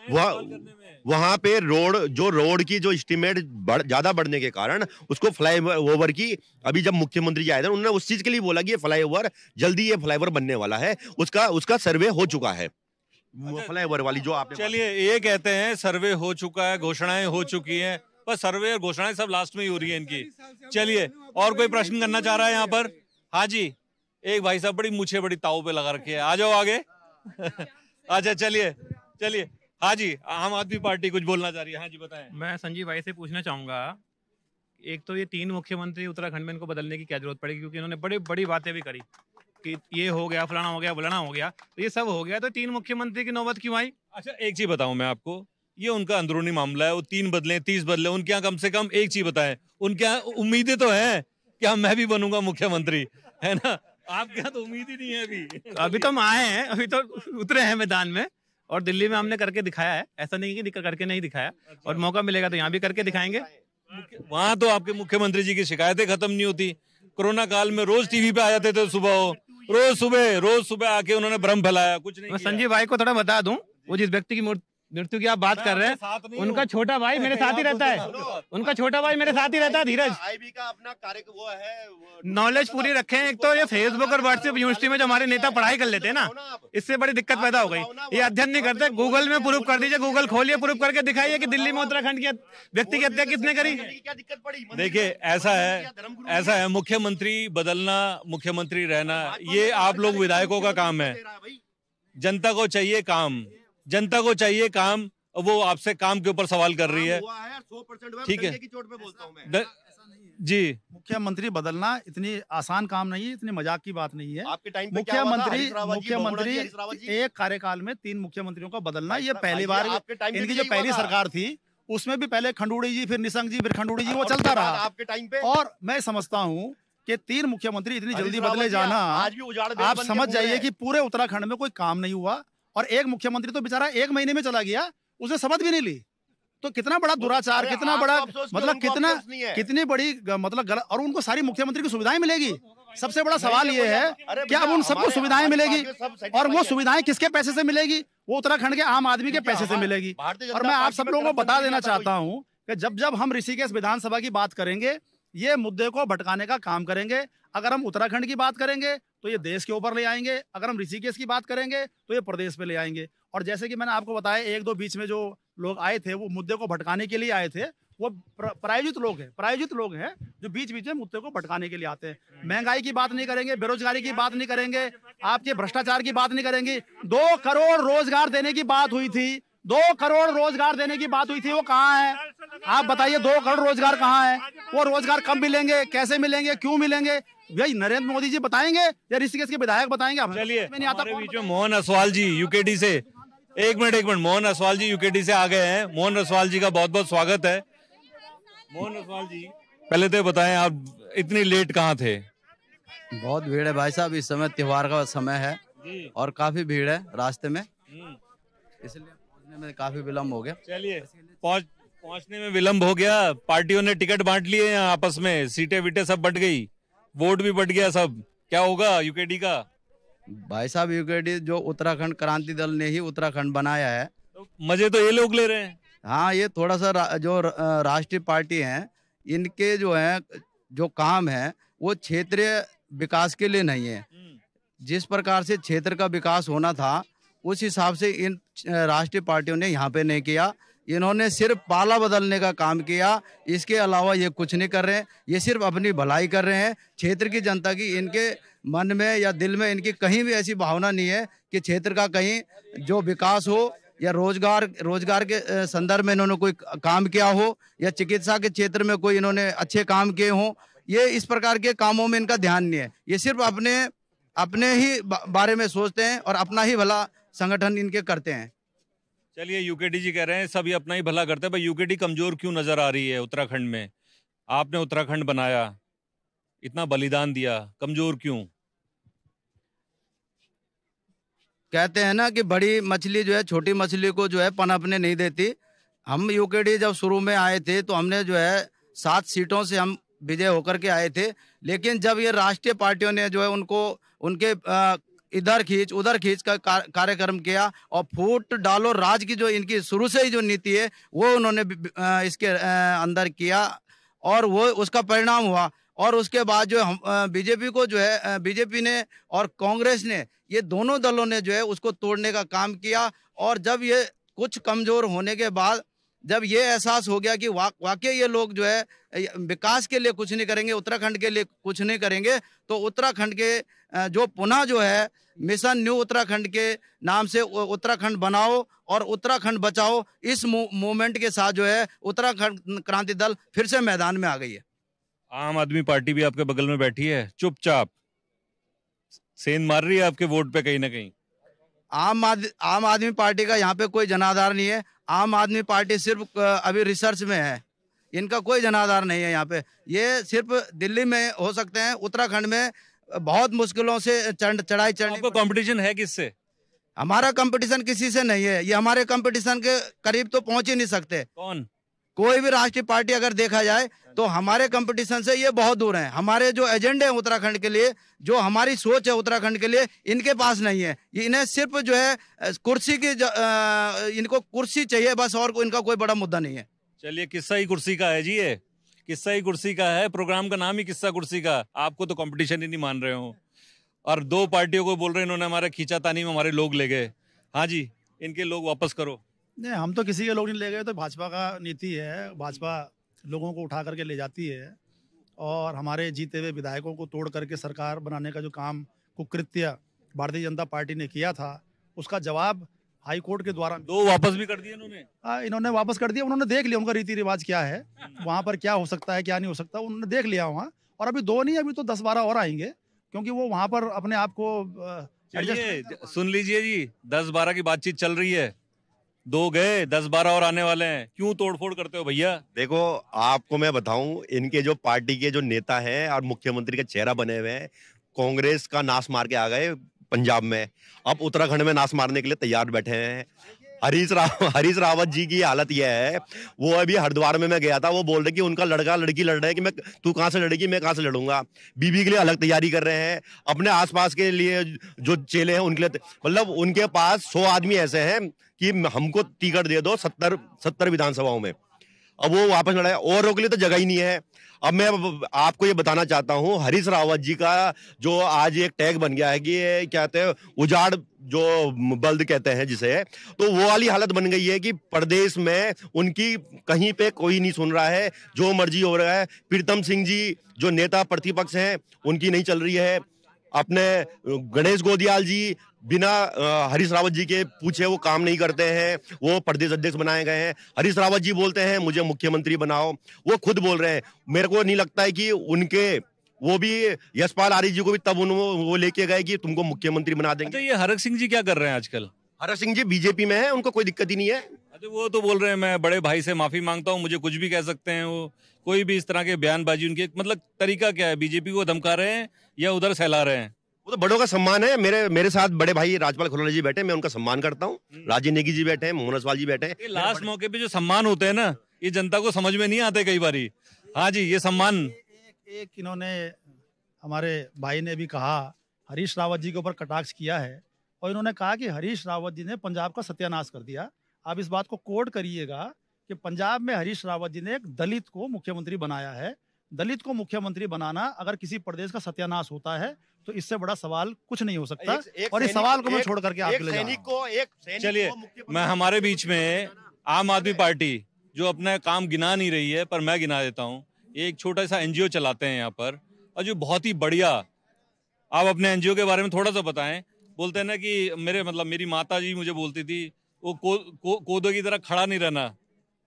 वह वहाँ पे रोड जो रोड की जो एस्टीमेट बढ़, ज्यादा बढ़ने के कारण उसको फ्लाईओवर की, अभी जब मुख्यमंत्री जी आए थे उन्होंने उस चीज के लिए बोला कि ये फ्लाईओवर जल्दी ये फ्लाईओवर बनने वाला है, उसका उसका सर्वे हो चुका है। फ्लाईओवर वाली जो आप, चलिए ये कहते हैं सर्वे हो चुका है, घोषणाएं हो चुकी है, पर सर्वे और घोषणाएं सब लास्ट में ही हो रही है इनकी। चलिए, और कोई प्रश्न करना चाह रहा है यहाँ पर? हाँ जी, एक भाई साहब बड़ी मुछे बड़ी ताऊ पे लगा रखी है, आ जाओ आगे। अच्छा चलिए चलिए। हाँ जी, आम आदमी पार्टी कुछ बोलना चाह रही है। हाँ जी बताएं। मैं संजीव भाई से पूछना चाहूंगा, एक तो ये तीन मुख्यमंत्री उत्तराखंड में, इनको बदलने की क्या जरूरत पड़ेगी, क्योंकि इन्होंने बड़ी बड़ी बातें भी करी कि ये हो गया, फलाना हो गया, बुलाना हो गया, तो ये सब हो गया, तो तीन मुख्यमंत्री की नौबत क्यों आई? अच्छा एक चीज बताऊं मैं आपको, ये उनका अंदरूनी मामला है, वो तीन बदले तीस बदले, उनके यहाँ कम से कम एक चीज बताएं, उनके यहाँ उम्मीदें तो हैं क्या मैं भी बनूंगा मुख्यमंत्री, है ना? आपके यहाँ तो उम्मीद ही नहीं है अभी। अभी तो हम आए हैं, अभी तो उतरे हैं मैदान में, और दिल्ली में हमने करके दिखाया है, ऐसा नहीं कि करके नहीं दिखाया। अच्छा। और मौका मिलेगा तो यहाँ भी करके दिखाएंगे। वहाँ तो आपके मुख्यमंत्री जी की शिकायतें खत्म नहीं होती, कोरोना काल में रोज टीवी पे आ जाते थे सुबह, रोज सुबह रोज सुबह आके उन्होंने भ्रम फैलाया, कुछ नहीं। संजीव भाई को थोड़ा बता दूं, वो जिस व्यक्ति की मृत्यु की आप बात कर रहे हैं, उनका छोटा भाई मेरे साथ ही रहता है, उनका छोटा भाई मेरे साथ ही रहता है धीरज। आईबी का अपना कार्य वो है, नॉलेज पूरी रखें। एक तो ये फेसबुक और व्हाट्सएप यूनिवर्सिटी में जो हमारे नेता पढ़ाई कर लेते हैं ना, इससे बड़ी दिक्कत पैदा हो गई, ये अध्ययन नहीं करते। गूगल में प्रूफ कर दीजिए, गूगल खोलिए, प्रूफ करके दिखाइए कि दिल्ली में उत्तराखंड के व्यक्ति की हत्या किसने करी। क्या दिक्कत पड़ी? देखिए ऐसा है, ऐसा है मुख्यमंत्री बदलना, मुख्यमंत्री रहना, ये आप लोग विधायकों का काम है। जनता को चाहिए काम, जनता को चाहिए काम, वो आपसे काम के ऊपर सवाल कर रही है। ठीक है, है जी, मुख्यमंत्री बदलना इतनी आसान काम नहीं है, इतनी मजाक की बात नहीं है। आपके टाइम पे मुख्यमंत्री मुख्यमंत्री एक कार्यकाल में तीन मुख्यमंत्रियों का बदलना, ये पहली बार, इनकी जो पहली सरकार थी उसमें भी पहले खंडूड़ी जी, फिर निशंक जी, फिर खंडूड़ी जी, वो चलता रहा आपके टाइम पे। और मैं समझता हूँ कि तीन मुख्यमंत्री इतनी जल्दी बदले जाना, आप समझ जाइए कि पूरे उत्तराखंड में कोई काम नहीं हुआ। और एक मुख्यमंत्री तो बेचारा एक महीने में चला गया, उसने शपथ भी नहीं ली, तो कितना बड़ा दुराचार, कितना बड़ा मतलब, कितना कितनी बड़ी मतलब गलत। और उनको सारी मुख्यमंत्री की सुविधाएं मिलेगी, सबसे बड़ा सवाल ये है क्या अब उन सबको सुविधाएं मिलेगी, और वो सुविधाएं किसके पैसे से मिलेगी? वो उत्तराखंड के आम आदमी के पैसे से मिलेगी। और मैं आप सब लोगों को बता देना चाहता हूँ कि जब जब हम ऋषिकेश विधानसभा की बात करेंगे, ये मुद्दे को भटकाने का काम करेंगे। अगर हम उत्तराखंड की बात करेंगे तो ये देश के ऊपर ले आएंगे, अगर हम ऋषिकेश की बात करेंगे तो ये प्रदेश पे ले आएंगे। और जैसे कि मैंने आपको बताया, एक दो बीच में जो लोग आए थे वो मुद्दे को भटकाने के लिए आए थे, वो प्रायोजित लोग हैं, प्रायोजित लोग हैं जो बीच बीच में मुद्दे को भटकाने के लिए आते हैं। महंगाई की बात नहीं करेंगे, बेरोजगारी की बात नहीं करेंगे, आपके भ्रष्टाचार की बात नहीं करेंगे। दो करोड़ रोजगार देने की बात हुई थी, दो करोड़ रोजगार देने की बात हुई थी, वो कहाँ है? आप बताइए, दो करोड़ रोजगार कहाँ है? वो रोजगार कब मिलेंगे, कैसे मिलेंगे, क्यों मिलेंगे? भाई नरेंद्र मोदी जी बताएंगे या ऋषिकेश के विधायक बताएंगे? चलिए, हमारे बीच में मोहन असवाल जी यूकेडी से, एक मिनट एक मिनट, मोहन असवाल जी यूकेडी से आ गए हैं। मोहन असवाल जी का बहुत बहुत स्वागत है। मोहन असवाल जी, पहले तो बताएं आप इतनी लेट कहाँ थे? बहुत भीड़ है भाई साहब, इस समय त्योहार का समय है और काफी भीड़ है रास्ते में, इसलिए पहुँचने में काफी विलम्ब हो गया। चलिए, पहुँच पहुँचने में विलम्ब हो गया, पार्टियों ने टिकट बांट लिए आपस में, सीटें वीटें सब बट गई, वोट भी बढ़ गया सब, क्या होगा यूकेडी का? भाई साहब यूकेडी जो उत्तराखंड क्रांति दल ने ही उत्तराखंड बनाया है, तो मजे तो ये लोग ले रहे हैं। हाँ, ये थोड़ा सा रा, जो राष्ट्रीय पार्टी हैं, इनके जो है जो काम है वो क्षेत्रीय विकास के लिए नहीं है। जिस प्रकार से क्षेत्र का विकास होना था उस हिसाब से इन राष्ट्रीय पार्टियों ने यहाँ पे नहीं किया, इन्होंने सिर्फ पाला बदलने का काम किया, इसके अलावा ये कुछ नहीं कर रहे हैं। ये सिर्फ अपनी भलाई कर रहे हैं, क्षेत्र की जनता की इनके मन में या दिल में इनकी कहीं भी ऐसी भावना नहीं है कि क्षेत्र का कहीं जो विकास हो या रोजगार रोजगार के संदर्भ में इन्होंने कोई काम किया हो या चिकित्सा के क्षेत्र में कोई इन्होंने अच्छे काम किए हों, ये इस प्रकार के कामों में इनका ध्यान नहीं है। ये सिर्फ अपने अपने ही बारे में सोचते हैं और अपना ही भला संगठन इनके करते हैं। चलिए, यूकेडी जी कह रहे हैं सब ये अपना ही भला करते हैं, भाई यूकेडी कमजोर क्यों नजर आ रही है उत्तराखंड में? आपने उत्तराखंड बनाया, इतना बलिदान दिया, कमजोर क्यों? कहते हैं ना कि बड़ी मछली जो है छोटी मछली को जो है पनपने नहीं देती। हम यूकेडी जब शुरू में आए थे तो हमने जो है सात सीटों से हम विजय होकर के आए थे, लेकिन जब ये राष्ट्रीय पार्टियों ने जो है उनको उनके इधर खींच उधर खींच का कार्यक्रम किया और फूट डालो राज की जो इनकी शुरू से ही जो नीति है वो उन्होंने इसके अंदर किया और वो उसका परिणाम हुआ। और उसके बाद जो हम बीजेपी को जो है बीजेपी ने और कांग्रेस ने, ये दोनों दलों ने जो है उसको तोड़ने का काम किया। और जब ये कुछ कमज़ोर होने के बाद जब ये एहसास हो गया कि वा, वाकई ये लोग जो है विकास के लिए कुछ नहीं करेंगे, उत्तराखंड के लिए कुछ नहीं करेंगे, तो उत्तराखंड के जो पुनः जो है मिशन न्यू उत्तराखंड के नाम से उत्तराखंड बनाओ और उत्तराखंड बचाओ, इस मूवमेंट के साथ जो है उत्तराखंड क्रांति दल फिर से मैदान में आ गई है। आम आदमी पार्टी भी आपके बगल में बैठी है, चुपचाप सेंध मार रही है आपके वोट पे कहीं ना कहीं। आम आदमी आम आदमी पार्टी का यहाँ पे कोई जनाधार नहीं है। आम आदमी पार्टी सिर्फ अभी रिसर्च में है, इनका कोई जनाधार नहीं है यहाँ पे। ये सिर्फ दिल्ली में हो सकते हैं, उत्तराखंड में बहुत मुश्किलों से चढ़ चढ़ाई चढ़ने को। कॉम्पिटिशन है किससे? हमारा कॉम्पिटिशन किसी से नहीं है, ये हमारे कॉम्पिटिशन के करीब तो पहुँच ही नहीं सकते। कौन? कोई भी राष्ट्रीय पार्टी अगर देखा जाए तो हमारे कंपटीशन से ये बहुत दूर हैं। हमारे जो एजेंडे हैं उत्तराखंड के लिए, जो हमारी सोच है उत्तराखंड के लिए, इनके पास नहीं है। इन्हें सिर्फ जो है कुर्सी की इनको कुर्सी चाहिए बस, और इनका कोई बड़ा मुद्दा नहीं है। चलिए, किस्सा ही कुर्सी का है जी, ये किस्सा ही कुर्सी का है। प्रोग्राम का नाम ही किस्सा कुर्सी का। आपको तो कॉम्पिटिशन ही नहीं मान रहे हो, और दो पार्टियों को बोल रहे इन्होंने हमारे खींचातानी में हमारे लोग ले गए। हाँ जी, इनके लोग वापस करो। नहीं, हम तो किसी के लोग नहीं ले गए। तो भाजपा का नीति है, भाजपा लोगों को उठा करके ले जाती है और हमारे जीते हुए विधायकों को तोड़ करके सरकार बनाने का जो काम कुकृत्य भारतीय जनता पार्टी ने किया था, उसका जवाब हाई कोर्ट के द्वारा दो वापस भी कर दिए इन्होंने। हाँ, इन्होंने वापस कर दिया। उन्होंने देख लिया उनका रीति रिवाज क्या है, वहाँ पर क्या हो सकता है क्या नहीं हो सकता, उन्होंने देख लिया वहाँ। और अभी दो नहीं, अभी तो दस बारह और आएंगे, क्योंकि वो वहाँ पर अपने आप को। सुन लीजिए जी, दस बारह की बातचीत चल रही है, दो गए, दस बारह और आने वाले हैं। क्यों तोड़फोड़ करते हो भैया? देखो, आपको मैं बताऊं, इनके जो पार्टी के जो नेता हैं और मुख्यमंत्री का चेहरा बने हुए हैं, कांग्रेस का नाश मार के आ गए पंजाब में, अब उत्तराखंड में नाश मारने के लिए तैयार बैठे हैं। हरीश राव हरीश रावत जी की हालत यह है, वो अभी हरिद्वार में मैं गया था, वो बोल रहे कि उनका लड़का लड़की लड़ रहे हैं कि मैं तू कहाँ से लड़ेगी, मैं कहाँ से लड़ूंगा। बीबी के लिए अलग तैयारी कर रहे हैं, अपने आसपास के लिए जो चेले हैं उनके लिए, मतलब उनके पास सौ आदमी ऐसे हैं कि हमको टिकट दे दो सत्तर सत्तर विधानसभाओं में। अब वो वापस लड़ा है, औरों के लिए तो जगह ही नहीं है। अब मैं आपको ये बताना चाहता हूँ, हरीश रावत जी का जो आज एक टैग बन गया है कि ये क्या कहते हैं, उजाड़ जो बल्द कहते हैं जिसे, तो वो वाली हालत बन गई है कि प्रदेश में उनकी कहीं पे कोई नहीं सुन रहा है, जो मर्जी हो रहा है। प्रीतम सिंह जी जो नेता प्रतिपक्ष हैं, उनकी नहीं चल रही है। अपने गणेश गोदियाल जी बिना हरीश रावत जी के पूछे वो काम नहीं करते हैं, वो प्रदेश अध्यक्ष बनाए गए हैं। हरीश रावत जी बोलते हैं मुझे मुख्यमंत्री बनाओ, वो खुद बोल रहे हैं। मेरे को नहीं लगता है कि उनके वो भी यशपाल आर्य जी को भी तब उन्होंने वो लेके गए कि तुमको मुख्यमंत्री बना देंगे। ये हरक सिंह जी क्या कर रहे हैं आजकल? हरक सिंह जी बीजेपी में है, उनको कोई दिक्कत ही नहीं है। अरे वो तो बोल रहे हैं मैं बड़े भाई से माफी मांगता हूँ, मुझे कुछ भी कह सकते हैं। वो कोई भी इस तरह के बयानबाजी, उनके मतलब तरीका क्या है? बीजेपी को धमका रहे हैं या उधर सहला रहे हैं? वो तो बड़ों का सम्मान है। मेरे मेरे साथ बड़े भाई राजपाल खरोला जी बैठे, मैं उनका सम्मान करता हूँ। राजेश नेगी जी बैठे हैं, मोहन असवाल जी बैठे हैं। लास्ट मौके पे जो सम्मान होते हैं ना, ये जनता को समझ में नहीं आते कई बार। हाँ जी, ये सम्मान एक इन्होंने, हमारे भाई ने भी कहा, हरीश रावत जी के ऊपर कटाक्ष किया है और इन्होंने कहा कि हरीश रावत जी ने पंजाब का सत्यानाश कर दिया। आप इस बात को कोट करिएगा कि पंजाब में हरीश रावत जी ने एक दलित को मुख्यमंत्री बनाया है। दलित को मुख्यमंत्री बनाना अगर किसी प्रदेश का सत्यानाश होता है तो इससे बड़ा सवाल कुछ नहीं हो सकता। एक, एक और इस सवाल को मैं छोड़ करके आपके लिए सैनिक को एक चलिए मैं हमारे बीच में आम आदमी पार्टी जो अपना काम गिना नहीं रही है, पर मैं गिना देता हूँ। एक छोटा सा एनजीओ चलाते हैं यहाँ पर, और जो बहुत ही बढ़िया, आप अपने एनजीओ के बारे में थोड़ा सा बताएं। बोलते हैं ना कि मेरे मतलब मेरी माता जी मुझे बोलती थी वो को, को, कोदो की तरह खड़ा नहीं रहना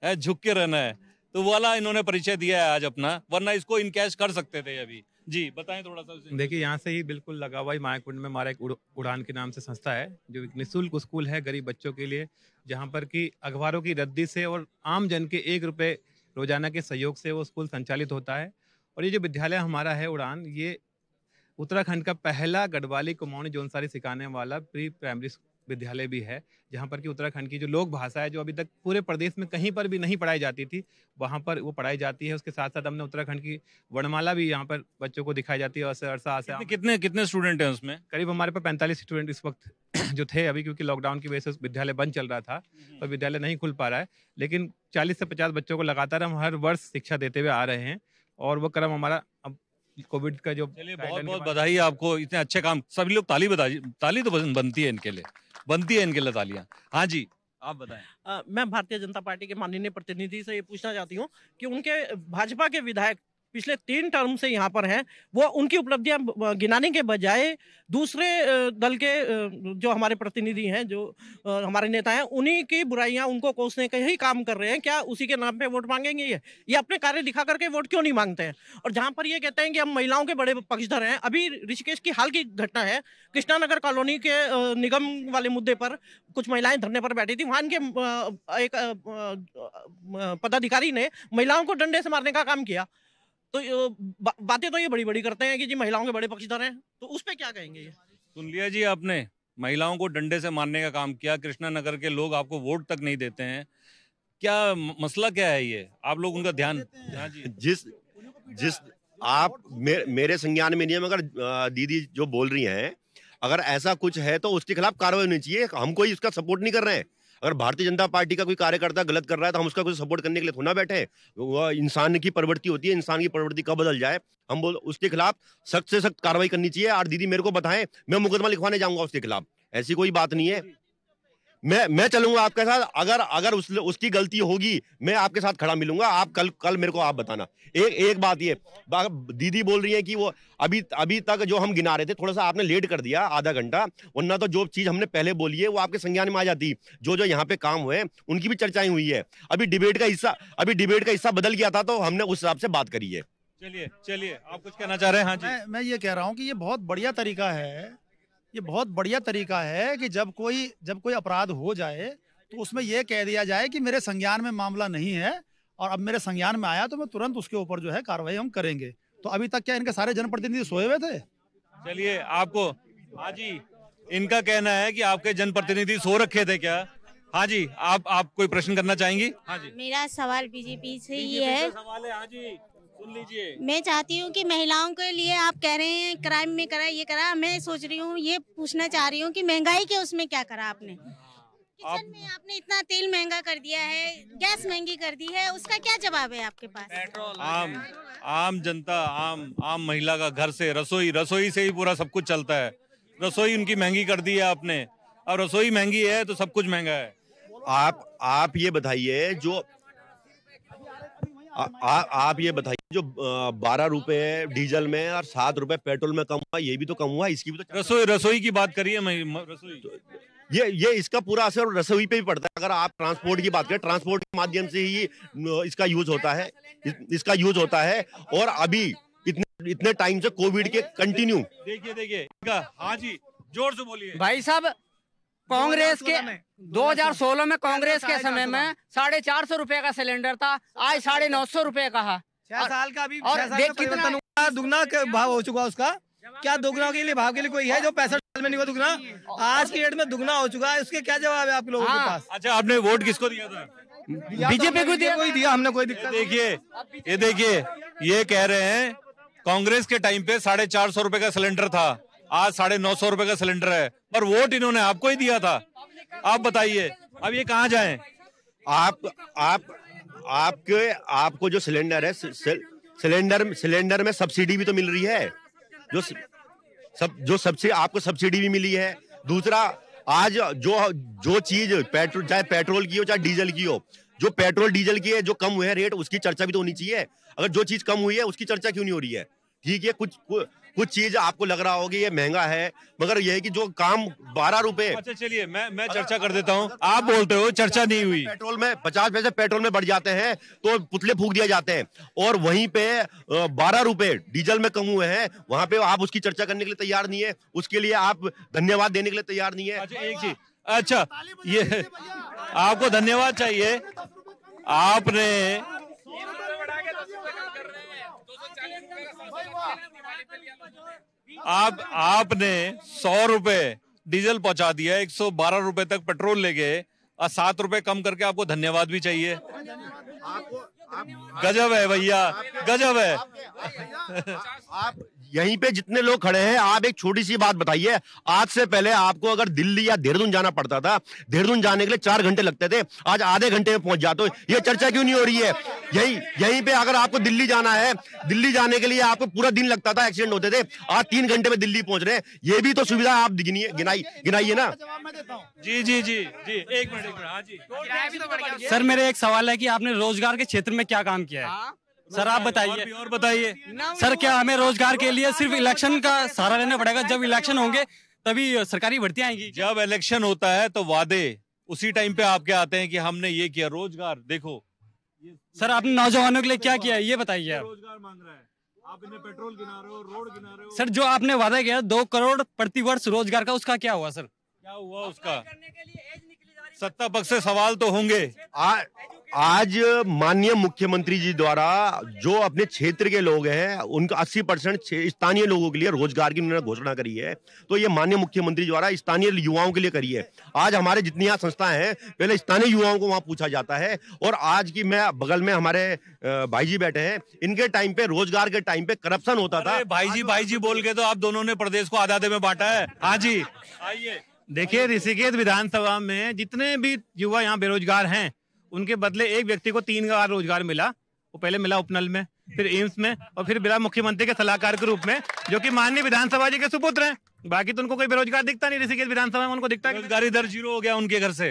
है, झुक के रहना है। तो वाला इन्होंने परिचय दिया है आज अपना, वरना इसको इनकैश कर सकते थे अभी। जी बताएं थोड़ा सा। देखिए यहाँ से ही बिल्कुल लगा हुआ ही मायाकुंड में हमारा एक उड़, उड़ान के नाम से संस्था है जो एक निःशुल्क स्कूल है गरीब बच्चों के लिए, जहाँ पर कि अखबारों की रद्दी से और आम जन के एक रुपये रोजाना के सहयोग से वो स्कूल संचालित होता है। और ये जो विद्यालय हमारा है उड़ान, ये उत्तराखंड का पहला गढ़वाली कुमाऊनी जौनसारी सिखाने वाला प्री प्राइमरी विद्यालय भी है, जहाँ पर कि उत्तराखंड की जो लोक भाषा है जो अभी तक पूरे प्रदेश में कहीं पर भी नहीं पढ़ाई जाती थी, वहाँ पर वो पढ़ाई जाती है। उसके साथ साथ हमने उत्तराखंड की वर्णमाला भी यहाँ पर बच्चों को दिखाई जाती है। और अरसा आसा कितने, कितने कितने स्टूडेंट हैं उसमें? करीब हमारे पास पैंतालीस स्टूडेंट इस वक्त जो थे, अभी क्योंकि लॉकडाउन की वजह से विद्यालय बंद चल रहा था और विद्यालय नहीं खुल पा रहा है, लेकिन चालीस से पचास बच्चों को लगातार हम हर वर्ष शिक्षा देते हुए आ रहे हैं और वो क्रम हमारा अब कोविड का जो। चलिए बहुत बहुत बधाई आपको, इतने अच्छे काम। सभी लोग ताली बता ताली तो बनती है इनके लिए, बनती है इनके लिए तालियां। हाँ जी आप बताएं। आ, मैं भारतीय जनता पार्टी के माननीय प्रतिनिधि से ये पूछना चाहती हूँ कि उनके भाजपा के विधायक पिछले तीन टर्म से यहाँ पर हैं, वो उनकी उपलब्धियां गिनाने के बजाय दूसरे दल के जो हमारे प्रतिनिधि हैं, जो हमारे नेता हैं, उन्हीं की बुराइयां उनको कोसने का ही काम कर रहे हैं। क्या उसी के नाम पे वोट मांगेंगे ये? ये अपने कार्य दिखा करके वोट क्यों नहीं मांगते हैं? और जहाँ पर ये कहते हैं कि हम महिलाओं के बड़े पक्षधर हैं, अभी ऋषिकेश की हाल की घटना है, कृष्णा नगर कॉलोनी के निगम वाले मुद्दे पर कुछ महिलाएं धरने पर बैठी थी, वहाँ इनके एक पदाधिकारी ने महिलाओं को डंडे से मारने का काम किया। तो बा, बातें तो ये बड़ी बड़ी करते हैं कि जी महिलाओं के बड़े पक्षधर हैं, तो उस पे क्या कहेंगे ये? सुन लिया जी आपने, महिलाओं को डंडे से मारने का काम किया, कृष्णा नगर के लोग आपको वोट तक नहीं देते हैं, क्या मसला क्या है ये? आप लोग उनका ध्यान जी। जिस जिस आप मे, मेरे संज्ञान में नहीं है, मगर दीदी जो बोल रही हैं, अगर ऐसा कुछ है तो उसके खिलाफ कार्रवाई होनी चाहिए। हम कोई इसका सपोर्ट नहीं कर रहे हैं। अगर भारतीय जनता पार्टी का कोई कार्यकर्ता गलत कर रहा है तो हम उसका कुछ सपोर्ट करने के लिए थोड़ा बैठे हैं। वह इंसान की प्रवृत्ति होती है, इंसान की प्रवृत्ति कब बदल जाए, हम बोल उसके खिलाफ सख्त से सख्त कार्रवाई करनी चाहिए। और दीदी मेरे को बताएं, मैं मुकदमा लिखवाने जाऊंगा उसके खिलाफ, ऐसी कोई बात नहीं है। मैं मैं चलूंगा आपके साथ, अगर अगर उस, उसकी गलती होगी मैं आपके साथ खड़ा मिलूंगा। आप कल कल मेरे को आप बताना। एक एक बात ये दीदी बोल रही है कि वो अभी अभी तक जो हम गिना रहे थे थोड़ा सा आपने लेट कर दिया आधा घंटा, वरना तो जो चीज़ हमने पहले बोली है वो आपके संज्ञान में आ जाती। जो जो यहाँ पे काम हुए उनकी भी चर्चाएं हुई है। अभी डिबेट का हिस्सा अभी डिबेट का हिस्सा बदल गया था तो हमने उस हिसाब से बात करी है। चलिए चलिए आप कुछ कहना चाह रहे हैं? हाँ जी, मैं ये कह रहा हूँ कि ये बहुत बढ़िया तरीका है, ये बहुत बढ़िया तरीका है कि जब कोई जब कोई अपराध हो जाए तो उसमें यह कह दिया जाए कि मेरे संज्ञान में मामला नहीं है और अब मेरे संज्ञान में आया तो मैं तुरंत उसके ऊपर जो है कार्रवाई हम करेंगे। तो अभी तक क्या इनके सारे जनप्रतिनिधि सोए हुए थे? चलिए आपको, हाँ जी इनका कहना है कि आपके जनप्रतिनिधि सो रखे थे क्या? हाँ जी आप आप कोई प्रश्न करना चाहेंगी? हाँ जी मेरा सवाल बीजेपी से ही है, सवाल है। हाँ जी सुन लीजिए। मैं चाहती हूँ कि महिलाओं के लिए आप कह रहे हैं क्राइम में करा ये करा, मैं सोच रही हूँ ये पूछना चाह रही हूँ कि महंगाई के उसमें क्या करा आपने? किचन में आपने इतना तेल महंगा कर दिया है, गैस महंगी कर दी है, उसका क्या जवाब है आपके पास? पेट्रोल आम आम जनता आम आम महिला का घर से रसोई रसोई से ही पूरा सब कुछ चलता है। रसोई उनकी महंगी कर दी है आपने, अब रसोई महंगी है तो सब कुछ महंगा है। आप आप ये बताइए जो आ, आ, आप ये बताइए जो बारह रुपए डीजल में और सात रुपए पेट्रोल में कम हुआ, ये भी तो कम हुआ, इसकी भी तो रसोई रसोई की बात करिए। रसोई ये ये इसका पूरा असर रसोई पे भी पड़ता है। अगर आप ट्रांसपोर्ट की बात करें, ट्रांसपोर्ट के माध्यम से ही इसका यूज होता है, इसका यूज होता है। और अभी इतने इतने टाइम से कोविड के कंटिन्यू देखिए देखिए। हाँ जी जोर से बोलिए भाई साहब। कांग्रेस के दो हज़ार सोलह में कांग्रेस के समय में साढ़े चार सौ रुपए का सिलेंडर था, आज साढ़े नौ सौ रुपए का है। छह साल का भी और देख कितना दुगना भाव हो चुका उसका। क्या दुगना के लिए भाव के लिए कोई है जो पैंसठ साल में नहीं हुआ दुगना? आज की डेट में दुगना हो चुका है, उसके क्या जवाब है आप लोगों के पास? अच्छा आपने वोट किसको दिया था? बीजेपी को दिया? कोई दिया? हमने कोई दिक्कत। देखिए ये देखिए ये कह रहे हैं कांग्रेस के टाइम पे साढ़े चार सौ रुपए का सिलेंडर था, आज साढ़े नौ सौ रुपए का सिलेंडर है, पर वोट इन्होंने आपको ही दिया था। आप बताइए अब ये कहाँ जाएं? आप आप आपके आपको जो सिलेंडर है, सिलेंडर सिलेंडर में सब्सिडी भी तो मिल रही है, जो सब जो सबसे आपको सब्सिडी भी मिली है। दूसरा आज जो जो चीज पेट्रोल चाहे पेट्रोल की हो चाहे डीजल की हो, जो पेट्रोल डीजल की है जो कम हुए हैं रेट, उसकी चर्चा भी तो होनी चाहिए। अगर जो चीज कम हुई है उसकी चर्चा क्यों नहीं हो रही है? ठीक है कुछ कुछ चीज आपको लग रहा होगी ये महंगा है, मगर यह है कि जो काम बारह रुपए। अच्छा चलिए मैं मैं चर्चा कर देता हूँ, आप बोलते हो चर्चा नहीं हुई। पेट्रोल में पचास पैसे पेट्रोल में बढ़ जाते हैं तो पुतले फूंक दिए जाते हैं, और वहीं पे बारह रुपए डीजल में कम हुए हैं, वहाँ पे आप उसकी चर्चा करने के लिए तैयार नहीं है, उसके लिए आप धन्यवाद देने के लिए तैयार नहीं है। एक चीज, अच्छा ये आपको धन्यवाद चाहिए, आपने आप आपने सौ रुपए डीजल पहुंचा दिया, एक सौ बारह रुपए तक पेट्रोल ले गए, और सात रुपए कम करके आपको धन्यवाद भी चाहिए। गजब है भैया, गजब है। आप यहीं पे जितने लोग खड़े हैं, आप एक छोटी सी बात बताइए, आज से पहले आपको अगर दिल्ली या देहरादून जाना पड़ता था, देहरादून जाने के लिए चार घंटे लगते थे, आज आधे घंटे में पहुंच जाते हो, ये चर्चा क्यों नहीं हो रही है? यही यहीं पे अगर आपको दिल्ली जाना है, दिल्ली जाने के लिए आपको पूरा दिन लगता था, एक्सीडेंट होते थे, आज तीन घंटे में दिल्ली पहुंच रहे हैं, ये भी तो सुविधा आप गिनाई गिनाइए ना। जी जी जी जी एक मिनट सर, मेरे एक सवाल है कि आपने रोजगार के क्षेत्र में क्या काम किया है? सर आप बताइए, और बताइए सर, क्या हमें रोजगार के लिए सिर्फ इलेक्शन का सहारा लेना पड़ेगा? जब इलेक्शन होंगे तभी सरकारी भर्ती आएंगी। जब इलेक्शन होता है तो वादे उसी टाइम पे आपके आते हैं कि हमने ये किया रोजगार। देखो सर, आपने नौजवानों के लिए क्या किया है ये बताइए। रोजगार मांग रहा है, आप इन्हें पेट्रोल गिना रहे हो, रोड गिना रहे हो। सर जो आपने वादा किया दो करोड़ प्रति वर्ष रोजगार का, उसका क्या हुआ सर? क्या हुआ उसका? सत्ता पक्ष से सवाल तो होंगे। आज माननीय मुख्यमंत्री जी द्वारा जो अपने क्षेत्र के लोग हैं उनका अस्सी परसेंट स्थानीय लोगों के लिए रोजगार की उन्होंने घोषणा करी है, तो ये माननीय मुख्यमंत्री द्वारा स्थानीय युवाओं के लिए करी है। आज हमारे जितनी यहाँ संस्थाएं हैं, पहले स्थानीय युवाओं को वहाँ पूछा जाता है, और आज की मैं बगल में हमारे भाई जी बैठे हैं, इनके टाइम पे रोजगार के टाइम पे करप्शन होता था। भाई जी भाई जी बोल के तो आप दोनों ने प्रदेश को आधा आधे में बांटा है। हाँ जी आइए, देखिये ऋषिकेश विधानसभा में जितने भी युवा यहाँ बेरोजगार हैं, उनके बदले एक व्यक्ति को तीन बार रोजगार मिला। वो पहले मिला उपनल में, फिर एम्स में, और फिर बिना मुख्यमंत्री के सलाहकार के रूप में, जो कि माननीय विधानसभा जी के सुपुत्र हैं। बाकी तो उनको कोई बेरोजगार दिखता नहीं ऋषिकेश विधानसभा में, उनको दिखता बेरोजगारी दर जीरो हो गया उनके घर से।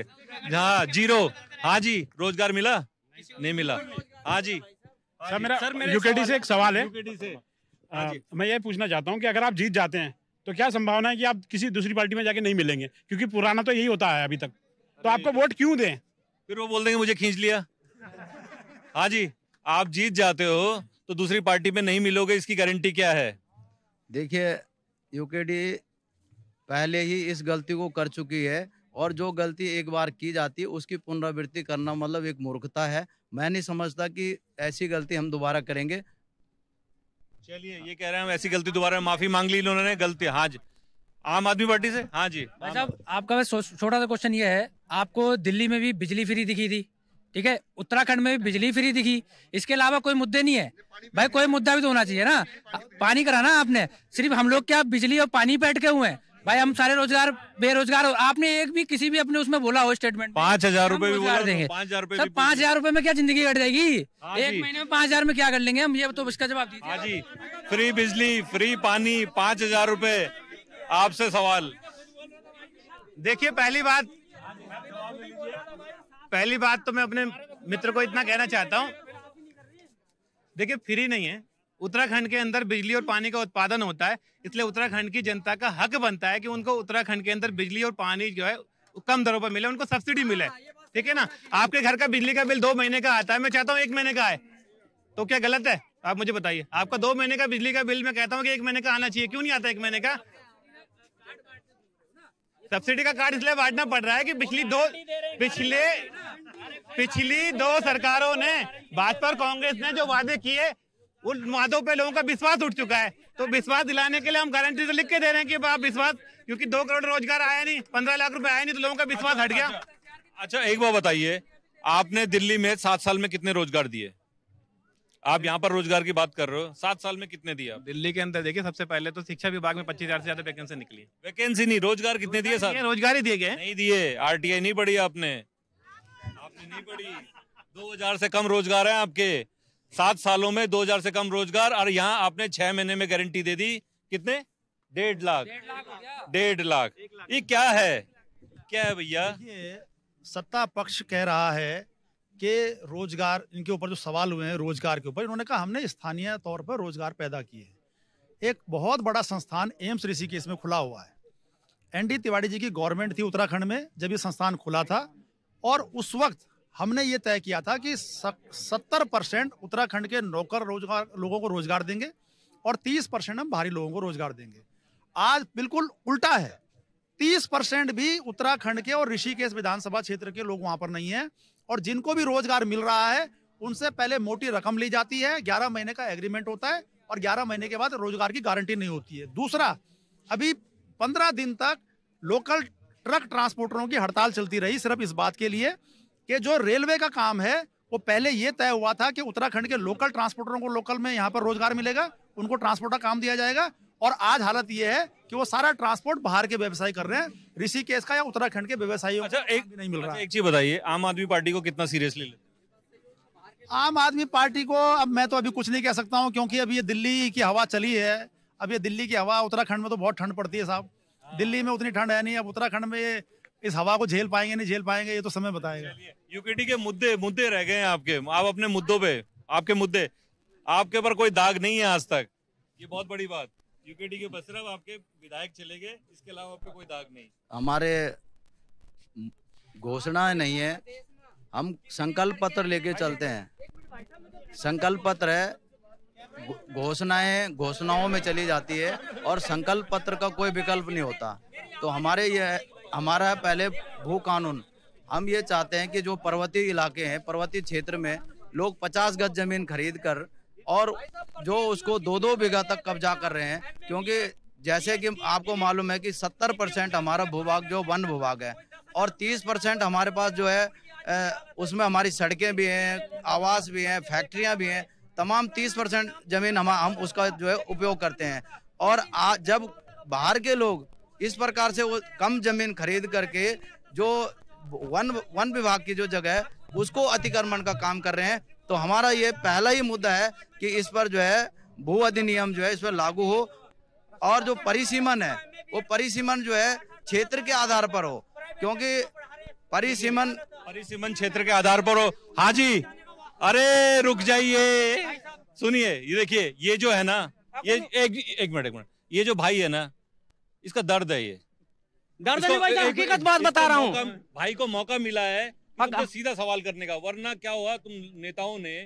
हाँ जीरो। हाँ जी, रोजगार मिला नहीं मिला। हाँ जी सर, मेरा यूकेडी से एक सवाल है, मैं ये पूछना चाहता हूँ कि अगर आप जीत जाते हैं तो क्या संभावना है कि आप किसी दूसरी पार्टी में जाके नहीं मिलेंगे? क्योंकि पुराना तो यही होता है अभी तक, तो आपको वोट क्यों दें? फिर वो बोल देंगे मुझे खींच लिया। हाँ जी, आप जीत जाते हो तो दूसरी पार्टी में नहीं मिलोगे, इसकी गारंटी क्या है? देखिए यूकेडी पहले ही इस गलती को कर चुकी है, और जो गलती एक बार की जाती है उसकी पुनरावृत्ति करना मतलब एक मूर्खता है। मैं नहीं समझता कि ऐसी गलती हम दोबारा करेंगे। चलिए, ये कह रहे हैं हम ऐसी गलती दोबारा, माफी मांग ली इन्होंने गलती। हाँ जी, आम आदमी पार्टी से। हाँ जी भाई साहब, आपका छोटा सा क्वेश्चन ये है, आपको दिल्ली में भी बिजली फ्री दिखी थी, ठीक है, उत्तराखंड में भी बिजली फ्री दिखी, इसके अलावा कोई मुद्दे नहीं है भाई? कोई मुद्दा भी तो होना चाहिए ना। पानी कराना आपने, सिर्फ हम लोग क्या बिजली और पानी पे अटके हुए हैं भाई? हम सारे रोजगार बेरोजगार। आपने एक भी किसी भी अपने उसमें बोला हो स्टेटमेंट, पाँच हजार रूपए रोजगार देंगे। सर पाँच हजार रूपए में क्या जिंदगी कट जाएगी? एक महीने में पाँच हजार में क्या कर लेंगे हम? ये तो इसका जवाब दीजिए। हाँ जी, फ्री बिजली, फ्री पानी, पाँच हजार रूपए, आपसे सवाल। देखिए पहली बात पहली बात तो मैं अपने मित्र को इतना कहना चाहता हूँ, देखिए फ्री नहीं है। उत्तराखंड के अंदर बिजली और पानी का उत्पादन होता है, इसलिए उत्तराखंड की जनता का हक बनता है कि उनको उत्तराखंड के अंदर बिजली और पानी जो है कम दरों पर मिले, उनको सब्सिडी मिले, ठीक है ना। आपके घर का बिजली का बिल दो महीने का आता है, मैं चाहता हूँ एक महीने का आए, तो क्या गलत है? आप मुझे बताइए। आपका दो महीने का बिजली का बिल मैं कहता हूँ कि एक महीने का आना चाहिए, क्यों नहीं आता एक महीने का? सब्सिडी का कार्ड इसलिए बांटना पड़ रहा है कि पिछली दो पिछले पिछली दो सरकारों ने, भाजपा और कांग्रेस ने जो वादे किए, उन वादों पे लोगों का विश्वास उठ चुका है। तो विश्वास दिलाने के लिए हम गारंटी तो लिख के दे रहे हैं कि आप विश्वास, क्योंकि दो करोड़ रोजगार आया नहीं, पंद्रह लाख रुपए आया नहीं, तो लोगों का विश्वास हट गया। अच्छा एक बार बताइए, आपने दिल्ली में सात साल में कितने रोजगार दिए? आप यहाँ पर रोजगार की बात कर रहे हो, सात साल में कितने दिए आप दिल्ली के अंदर? देखिए सबसे पहले तो शिक्षा विभाग में पच्चीस हजार से ज्यादा वैकेंसी निकली। वैकेंसी नहीं, रोजगार कितने दिए? साहब रोजगार ही दिए गए, नहीं दिए। आरटीआई नहीं पढ़ी आपने, आपने नहीं पढ़ी। दो हजार से कम रोजगार है आपके, सात सालों में दो हजार से कम रोजगार, और यहाँ आपने छह महीने में गारंटी दे दी कितने? डेढ़ लाख डेढ़ लाख। ये क्या है, क्या है भैया? सत्ता पक्ष कह रहा है कि रोजगार, इनके ऊपर जो सवाल हुए हैं रोजगार के ऊपर, इन्होंने कहा हमने स्थानीय तौर पर रोजगार पैदा किए हैं। एक बहुत बड़ा संस्थान एम्स ऋषिकेश में खुला हुआ है। एन डी तिवारी जी की गवर्नमेंट थी उत्तराखंड में जब ये संस्थान खुला था, और उस वक्त हमने ये तय किया था कि सत्तर परसेंट उत्तराखंड के नौकर रोजगार लोगों को रोजगार देंगे और तीस परसेंट हम बाहरी लोगों को रोजगार देंगे। आज बिल्कुल उल्टा है, तीस परसेंट भी उत्तराखंड के और ऋषिकेश विधानसभा क्षेत्र के लोग वहाँ पर नहीं हैं, और जिनको भी रोजगार मिल रहा है उनसे पहले मोटी रकम ली जाती है, ग्यारह महीने का एग्रीमेंट होता है और ग्यारह महीने के बाद रोजगार की गारंटी नहीं होती है। दूसरा, अभी पंद्रह दिन तक लोकल ट्रक ट्रांसपोर्टरों की हड़ताल चलती रही, सिर्फ इस बात के लिए कि जो रेलवे का काम है वो पहले ये तय हुआ था कि उत्तराखंड के लोकल ट्रांसपोर्टरों को लोकल में यहाँ पर रोजगार मिलेगा, उनको ट्रांसपोर्ट का काम दिया जाएगा, और आज हालत ये है कि वो सारा ट्रांसपोर्ट बाहर के व्यवसायी कर रहे हैं, ऋषिकेश का या उत्तराखंड के व्यवसायियों अच्छा, एक नहीं मिल रहा। एक चीज बताइए, आम आदमी पार्टी को कितना सीरियसली लेते हैं? आम आदमी पार्टी को अब मैं तो अभी कुछ नहीं कह सकता हूँ, क्योंकि अभी ये दिल्ली की हवा चली है, अब ये दिल्ली की हवा, उत्तराखंड में तो बहुत ठंड पड़ती है साहब, दिल्ली में उतनी ठंड है नहीं, अब उत्तराखंड में इस हवा को झेल पाएंगे नहीं झेल पाएंगे ये तो समय बताएगा। यूकेटी के मुद्दे मुद्दे रह गए हैं आपके, आप अपने मुद्दों पे, आपके मुद्दे, आपके पर कोई दाग नहीं है आज तक, ये बहुत बड़ी बात। यूकेटी के बस सिर्फ आपके विधायक चले गए, इसके अलावा आप पे कोई दाग नहीं। हमारे घोषणाएं नहीं है, हम संकल्प पत्र लेके चलते हैं, संकल्प पत्र है, घोषणाएं घोषणाओं में चली जाती है और संकल्प पत्र का कोई विकल्प नहीं होता। तो हमारे ये हमारा पहले भू कानून, हम ये चाहते हैं कि जो पर्वतीय इलाके हैं, पर्वतीय क्षेत्र में लोग पचास गज जमीन खरीद कर और जो उसको दो दो बीघा तक कब्जा कर रहे हैं, क्योंकि जैसे कि आपको मालूम है कि सत्तर परसेंट हमारा भूभाग जो वन भूभाग है और तीस परसेंट हमारे पास जो है उसमें हमारी सड़कें भी हैं, आवास भी हैं, फैक्ट्रियां भी हैं, तमाम तीस परसेंट जमीन हम हम उसका जो है उपयोग करते हैं। और आ, जब बाहर के लोग इस प्रकार से वो कम जमीन खरीद करके जो वन वन विभाग की जो जगह है उसको अतिक्रमण का काम कर रहे हैं, तो हमारा ये पहला ही मुद्दा है कि इस पर जो है भू अधिनियम जो है इस पर लागू हो, और जो परिसीमन है वो परिसीमन जो है क्षेत्र के आधार पर हो, क्योंकि परिसीमन परिसीमन क्षेत्र के आधार पर हो। हाँ जी, अरे रुक जाइए, सुनिए, ये देखिए, ये जो है ना, ये एक एक मिनट एक मिनट ये जो भाई है ना, इसका दर्द है, ये दर्द है भाई, हकीकत बात बता रहा हूँ। भाई को मौका मिला है तो सीधा सवाल करने का, वरना क्या हुआ, तुम नेताओं ने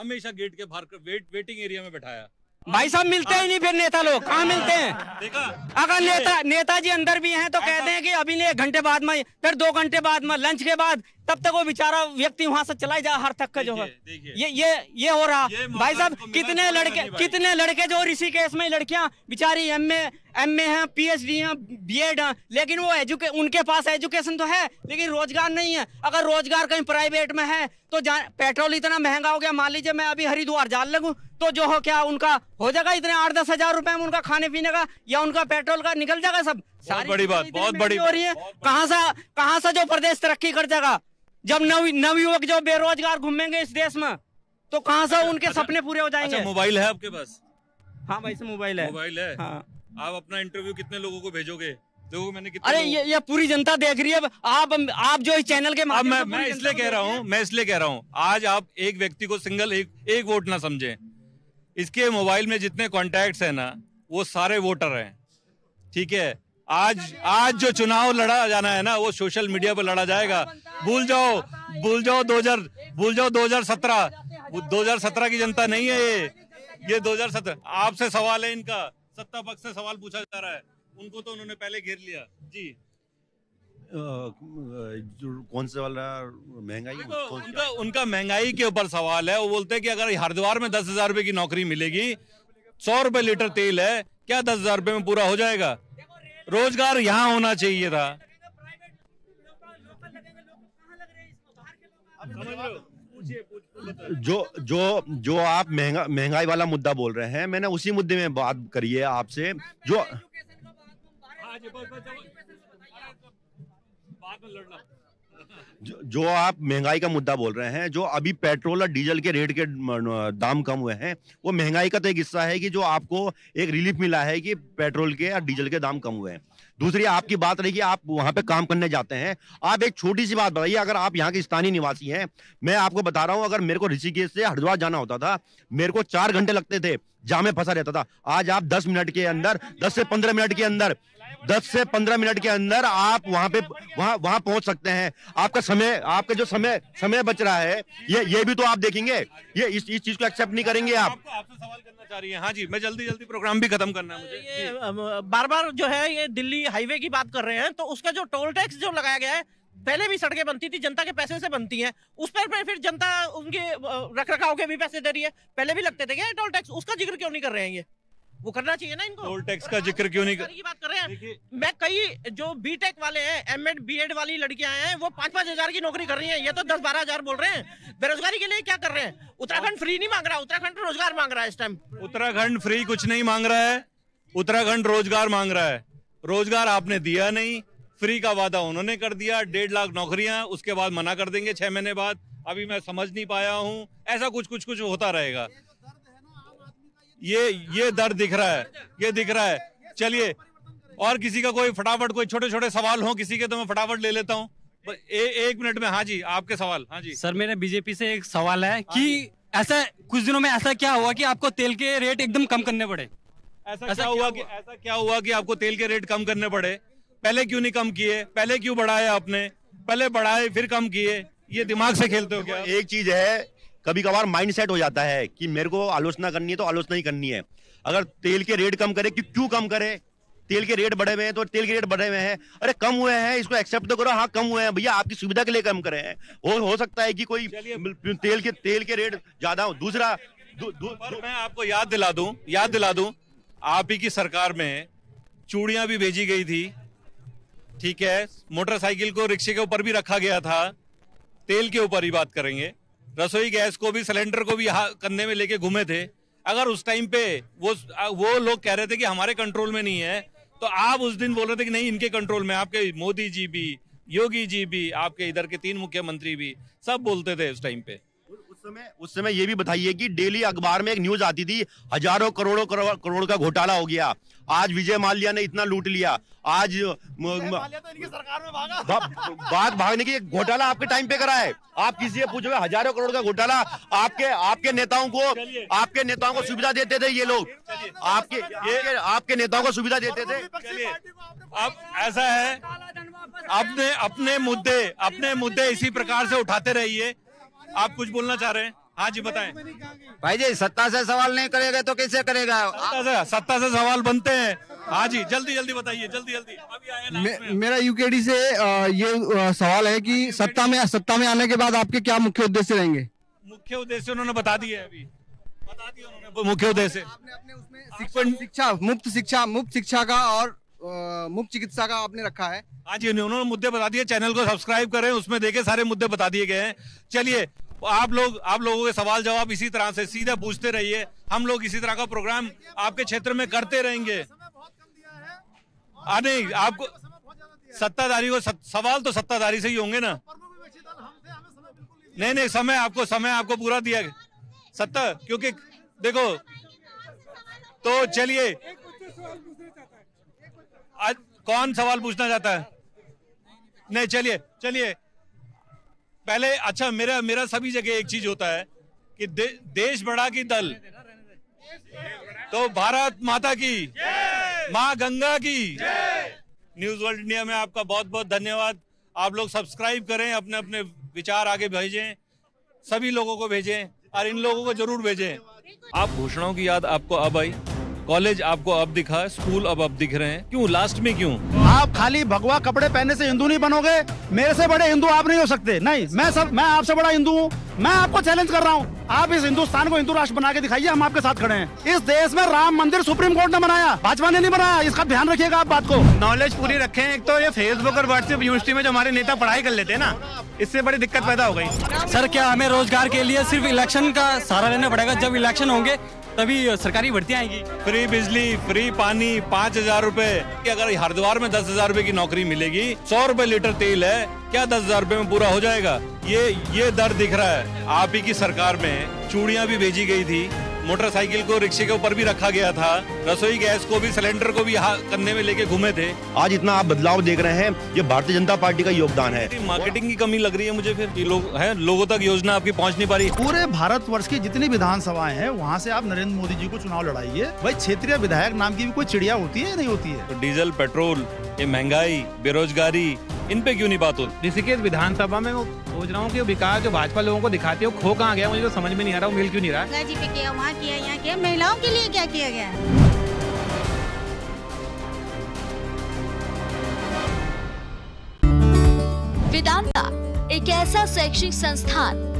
हमेशा गेट के बाहर वेट, वेटिंग एरिया में बैठाया। भाई साहब मिलते ही नहीं, फिर नेता लोग कहाँ मिलते हैं? देखा, अगर नेता नेताजी अंदर भी हैं तो कहते हैं कि अभी नहीं, एक घंटे बाद में, फिर दो घंटे बाद में, लंच के बाद, तब तक वो बेचारा व्यक्ति वहाँ से चला जा हर तक का जो है। ये ये ये हो रहा भाई साहब, कितने लड़के कितने लड़के जो ऋषिकेश में, लड़कियां बेचारी एम ए एम ए हैं, पीएचडी हैं, बीएड हैं, लेकिन वो एजुके उनके पास एजुकेशन तो है लेकिन रोजगार नहीं है। अगर रोजगार कहीं प्राइवेट में है तो पेट्रोल इतना महंगा हो गया, मान लीजिए मैं अभी हरिद्वार जाने लगूं तो जो हो क्या उनका हो जाएगा, इतने आठ दस हजार रुपए में उनका खाने पीने का या उनका पेट्रोल का निकल जाएगा सब। बहुत बड़ी बात, बहुत बड़ी हो रही है। कहाँ से कहाँ से जो प्रदेश तरक्की कर जाएगा जब नव नवयुवक जो बेरोजगार घूमेंगे इस देश में, तो कहाँ से उनके सपने पूरे हो जाएंगे? मोबाइल है आपके पास? हाँ भाई से मोबाइल है, मोबाइल है। आप अपना इंटरव्यू कितने लोगों को भेजोगे? देखो मैंने कितने, अरे ये, ये पूरी जनता देख रही है। आप आप जो इस चैनल के माध्यम से, मैं इसलिए कह रहा हूँ मैं इसलिए कह रहा हूँ आज आप एक व्यक्ति को सिंगल एक एक वोट ना समझें, इसके मोबाइल में जितने कॉन्टैक्ट्स हैं ना वो सारे वोटर हैं, ठीक है? आज आज जो चुनाव लड़ा जाना है ना वो सोशल मीडिया पर लड़ा जाएगा। भूल जाओ भूल जाओ दो हजार भूल जाओ दो हजार सत्रह दो हजार सत्रह की जनता नहीं है ये ये दो हजार सत्रह आपसे सवाल है, इनका सत्ता पक्ष से सवाल पूछा जा रहा है, उनको तो उन्होंने पहले घेर लिया। जी जो कौन से वाला महंगाई, उनका उनका महंगाई के ऊपर सवाल है। वो बोलते हैं कि अगर हरिद्वार में दस हजार रुपए की नौकरी मिलेगी, सौ रुपए लीटर तेल है, क्या दस हजार रुपए में पूरा हो जाएगा? रोजगार यहाँ होना चाहिए था। जो जो जो आप महंगा महंगाई वाला मुद्दा बोल रहे हैं, मैंने उसी मुद्दे में बात करी है आपसे। जो जो आप महंगाई का मुद्दा बोल रहे हैं, जो अभी पेट्रोल और डीजल के रेट के दाम कम हुए हैं, वो महंगाई का तो एक हिस्सा है कि जो आपको एक रिलीफ मिला है कि पेट्रोल के और डीजल के दाम कम हुए हैं। दूसरी आपकी बात रही कि आप वहाँ पे काम करने जाते हैं, आप एक छोटी सी बात बताइए, अगर आप यहाँ के स्थानीय निवासी हैं, मैं आपको बता रहा हूँ अगर मेरे को ऋषिकेश से हरिद्वार जाना होता था मेरे को चार घंटे लगते थे, जहाँ मैं फंसा रहता था, आज आप दस मिनट के अंदर दस से पंद्रह मिनट के अंदर दस से पंद्रह मिनट के अंदर आप वहाँ पे वहाँ वहाँ पहुँच सकते हैं। आपका समय, आपका जो समय समय बच रहा है ये ये भी तो आप देखेंगे, ये इस इस चीज को एक्सेप्ट नहीं करेंगे आप। आपको आपसे सवाल करना चाह रही है। हाँ जी, मैं जल्दी जल्दी प्रोग्राम भी खत्म करना है मुझे। बार बार जो है ये दिल्ली हाईवे की बात कर रहे हैं, तो उसका जो टोल टैक्स जो लगाया गया है, पहले भी सड़कें बनती थी जनता के पैसे से बनती हैं, उस पर फिर जनता उनके रख रखाव के भी पैसे दे रही है, पहले भी लगते थे क्या टोल टैक्स, उसका जिक्र क्यों नहीं कर रहे हैं? ये वो करना चाहिए ना इनको। टोल टैक्स का जिक्र क्यों नहीं कर... की बात कर रहे हैं। मैं कई जो बीटेक वाले हैं, एमएड बीएड वाली लड़कियां हैं, वो पांच पांच हजार की नौकरी कर रही हैं, ये तो दस बारह हजार बोल रहे हैं। बेरोजगारी के लिए क्या कर रहे हैं? उत्तराखंड फ्री नहीं मांग रहा, उत्तराखंड रोजगार मांग रहा है। इस टाइम उत्तराखंड फ्री कुछ नहीं मांग रहा है, उत्तराखंड रोजगार मांग रहा है। रोजगार आपने दिया नहीं, फ्री का वादा उन्होंने कर दिया, डेढ़ लाख नौकरियां, उसके बाद मना कर देंगे छह महीने बाद, अभी मैं समझ नहीं पाया हूँ, ऐसा कुछ कुछ कुछ होता रहेगा। ये ये दर्द दिख रहा है, ये दिख रहा है। चलिए, और किसी का कोई फटाफट कोई छोटे छोटे सवाल हो किसी के तो मैं फटाफट ले लेता हूँ एक मिनट में। हाँ जी, आपके सवाल। हाँ जी सर, मेरा बीजेपी से एक सवाल है कि ऐसा कुछ दिनों में ऐसा क्या हुआ कि आपको तेल के रेट एकदम कम करने पड़े? ऐसा, ऐसा क्या हुआ कि ऐसा क्या हुआ कि आपको तेल के रेट कम करने पड़े? पहले क्यों नहीं कम किए? पहले क्यों बढ़ाए आपने? पहले बढ़ाए फिर कम किए? ये दिमाग से खेलते हो क्या? एक चीज है, कभी कभार माइंड सेट हो जाता है कि मेरे को आलोचना करनी है तो आलोचना ही करनी है। अगर तेल के रेट कम करे, क्यों कम करे? तेल के रेट बढ़े हुए हैं तो तेल के रेट बढ़े हुए हैं, अरे कम हुए हैं, इसको एक्सेप्ट तो करो। हाँ, कम हुए हैं भैया, आपकी सुविधा के लिए कम करे हैं। हो, हो सकता है कि कोई तेल के तेल के रेट ज्यादा हो। दूसरा दू, दू, दू, मैं आपको याद दिला दूं याद दिला दूं आप ही की सरकार में चूड़ियां भी भेजी गई थी, ठीक है, मोटरसाइकिल को रिक्शे के ऊपर भी रखा गया था। तेल के ऊपर ही बात करेंगे, रसोई गैस को भी, सिलेंडर को भी कंधे में लेके घूमे थे। अगर उस टाइम पे वो वो लोग कह रहे थे कि हमारे कंट्रोल में नहीं है, तो आप उस दिन बोल रहे थे कि नहीं इनके कंट्रोल में। आपके मोदी जी भी, योगी जी भी, आपके इधर के तीन मुख्यमंत्री भी सब बोलते थे उस टाइम पे। उस समय उस समय ये भी बताइए कि डेली अखबार में एक न्यूज आती थी, हजारों करोड़ों करोड़, करोड़ का घोटाला हो गया, आज विजय माल्या ने इतना लूट लिया, आज माल्या तो इनकी सरकार में भागा। बा, बात भागने की, घोटाला आपके टाइम पे करा है। आप किसी से पूछोगे हजारों करोड़ का घोटाला आपके आपके नेताओं को आपके नेताओं को सुविधा देते थे ये लोग, आपके ये आपके नेताओं को सुविधा देते थे। अब ऐसा है, अपने अपने मुद्दे अपने मुद्दे इसी प्रकार से उठाते रहिए। आप कुछ बोलना चाह रहे हैं? हाँ जी बताएं। भाई जी, सत्ता से सवाल नहीं करेगा तो कैसे करेगा? सत्ता से, सत्ता से सवाल बनते हैं। हाँ जी, जल्दी जल्दी बताइए, जल्दी जल्दी। अभी आया मे, मेरा यूकेडी से ये सवाल है कि सत्ता में सत्ता में आने के बाद आपके क्या मुख्य उद्देश्य रहेंगे? मुख्य उद्देश्य उन्होंने बता दिए, अभी बता दिए उन्होंने मुख्य उद्देश्य। आपने अपने उसमें शिक्षा, मुफ्त शिक्षा, मुफ्त शिक्षा का और मुफ्त चिकित्सा का आपने रखा है। हाँ जी, उन्होंने मुद्दे बता दिए। चैनल को सब्सक्राइब करें, उसमें देखे सारे मुद्दे बता दिए गए हैं। चलिए, आप लोग आप लोगों के सवाल जवाब इसी तरह से सीधा पूछते रहिए, हम लोग इसी तरह का प्रोग्राम आपके क्षेत्र में करते रहेंगे। नहीं, आपको सत्ताधारी को सवाल तो सत्ताधारी से ही होंगे ना। नहीं नहीं, समय आपको समय आपको पूरा दिया सत्ता, क्योंकि देखो तो चलिए, आज कौन सवाल पूछना चाहता है? नहीं, चलिए चलिए पहले। अच्छा, मेरा मेरा सभी जगह एक चीज होता है कि दे, देश बड़ा की दल, तो भारत माता की, माँ गंगा की। न्यूज वर्ल्ड इंडिया में आपका बहुत बहुत धन्यवाद। आप लोग सब्सक्राइब करें, अपने अपने विचार आगे भेजें, सभी लोगों को भेजें, और इन लोगों को जरूर भेजें। आप घोषणाओं की याद आपको अब आई, कॉलेज आपको अब दिखा, स्कूल अब अब दिख रहे हैं, क्यों लास्ट में क्यों? आप खाली भगवा कपड़े पहनने से हिंदू नहीं बनोगे, मेरे से बड़े हिंदू आप नहीं हो सकते। नहीं, मैं सब मैं आपसे बड़ा हिंदू हूँ, मैं आपको चैलेंज कर रहा हूँ। आप इस हिंदुस्तान को हिंदू राष्ट्र बना के दिखाइए, हम आपके साथ खड़े हैं। इस देश में राम मंदिर सुप्रीम कोर्ट ने बनाया, भाजपा ने नहीं बनाया, इसका ध्यान रखिएगा। आप बात को नॉलेज पूरी रखें। एक तो ये फेसबुक और व्हाट्सएप यूनिवर्सिटी में जो हमारे नेता पढ़ाई कर लेते हैं ना, इससे बड़ी दिक्कत पैदा हो गई। सर, क्या हमें रोजगार के लिए सिर्फ इलेक्शन का सहारा लेना पड़ेगा? जब इलेक्शन होंगे तभी सरकारी भर्तियां आएगी। फ्री बिजली, फ्री पानी, पाँच हजार रूपए। अगर हरिद्वार में दस हजार रूपए की नौकरी मिलेगी, सौ रूपए लीटर तेल है, क्या दस हजार रूपए में पूरा हो जाएगा? ये ये दर दिख रहा है। आप ही की सरकार में चूड़ियां भी भेजी गई थी, मोटरसाइकिल को रिक्शे के ऊपर भी रखा गया था, रसोई गैस को भी, सिलेंडर को भी कंधे में लेके घूमे थे। आज इतना आप बदलाव देख रहे हैं, ये भारतीय जनता पार्टी का योगदान है। मार्केटिंग की कमी लग रही है मुझे, फिर लोग हैं, लोगों तक योजना आपकी पहुँच नहीं पा रही। पूरे भारतवर्ष की जितनी विधानसभाएं हैं वहाँ से आप नरेंद्र मोदी जी को चुनाव लड़ाइए। भाई क्षेत्रीय विधायक नाम की भी कोई चिड़िया होती है नहीं होती है? तो डीजल, पेट्रोल, ये महंगाई, बेरोजगारी, इन पे क्यों नहीं बात होती? ऋषिकेश विधानसभा में वो सोच रहा हूँ कि विकास जो भाजपा लोगों को दिखाती है वो खो कहाँ गया, मुझे तो समझ में नहीं आ रहा। मिल क्यों नहीं रहा? गंगा जी पे किया, वहाँ किया, यहाँ किया, महिलाओं के लिए क्या किया गया? वेदांता एक ऐसा शैक्षिक संस्थान